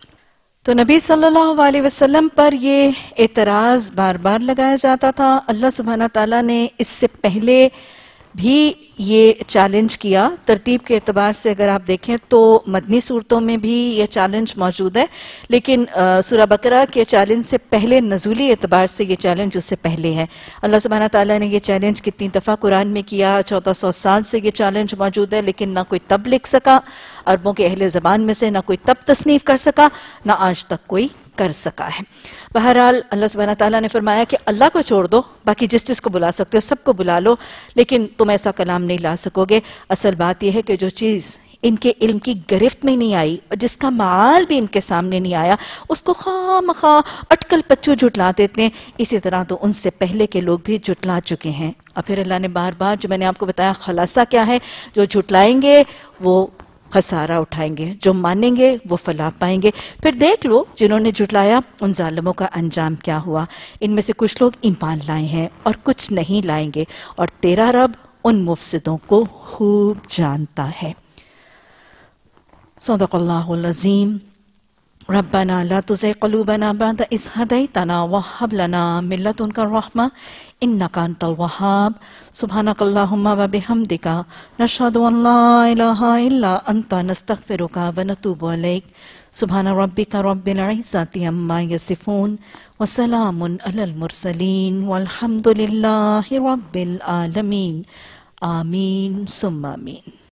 تو نبی صلی اللہ علیہ وسلم پر یہ اعتراض بار بار لگایا جاتا تھا. اللہ سبحانہ تعالیٰ نے اس سے پہلے بھی یہ چیلنج کیا. ترتیب کے اعتبار سے اگر آپ دیکھیں تو مدنی صورتوں میں بھی یہ چیلنج موجود ہے، لیکن سورہ بقرہ کے چیلنج سے پہلے، نزولی اعتبار سے یہ چیلنج اس سے پہلے ہے. اللہ سبحانہ تعالیٰ نے یہ چیلنج کتنی دفعہ قرآن میں کیا؟ چودہ سو سال سے یہ چیلنج موجود ہے، لیکن نہ کوئی تب لکھ سکا، عربوں کے اہل زبان میں سے نہ کوئی تب تصنیف کر سکا، نہ آج تک کوئی کر سکا ہے. بہرحال اللہ سبحانہ تعالیٰ نے فرمایا کہ اللہ کو چھوڑ دو، باقی جس جس کو بلا سکتے ہو سب کو بلا لو، لیکن تم ایسا کلام نہیں لا سکو گے. اصل بات یہ ہے کہ جو چیز ان کے علم کی گرفت میں نہیں آئی اور جس کا معال بھی ان کے سامنے نہیں آیا، اس کو خواہ مخواہ اٹکل پچو جھٹلا دیتے ہیں. اسی طرح تو ان سے پہلے کے لوگ بھی جھٹلا چکے ہیں. اور پھر اللہ نے بار بار، جو میں نے آپ کو بتایا، خلاصہ کیا ہے؟ جو جھٹلائیں گے وہ خسارہ اٹھائیں گے، جو مانیں گے وہ فلاح پائیں گے. پھر دیکھ لو جنہوں نے جھٹلایا ان ظالموں کا انجام کیا ہوا. ان میں سے کچھ لوگ ایمان لائے ہیں اور کچھ نہیں لائیں گے، اور تیرا رب ان مفسدوں کو خوب جانتا ہے. صدق اللہ العظیم. ربنا لا تزغ قلوبنا بعد إذ هديتنا وهب لنا من لدنك الرحمة إنك أنت الوهاب. سبحانك اللهم وبحمدك نشهد أن لا إله إلا أنت نستغفرك ونتوب إليك. سبحان ربك رب العزة عما يصفون وسلام على المرسلين والحمد لله رب العالمين. آمين ثم آمين.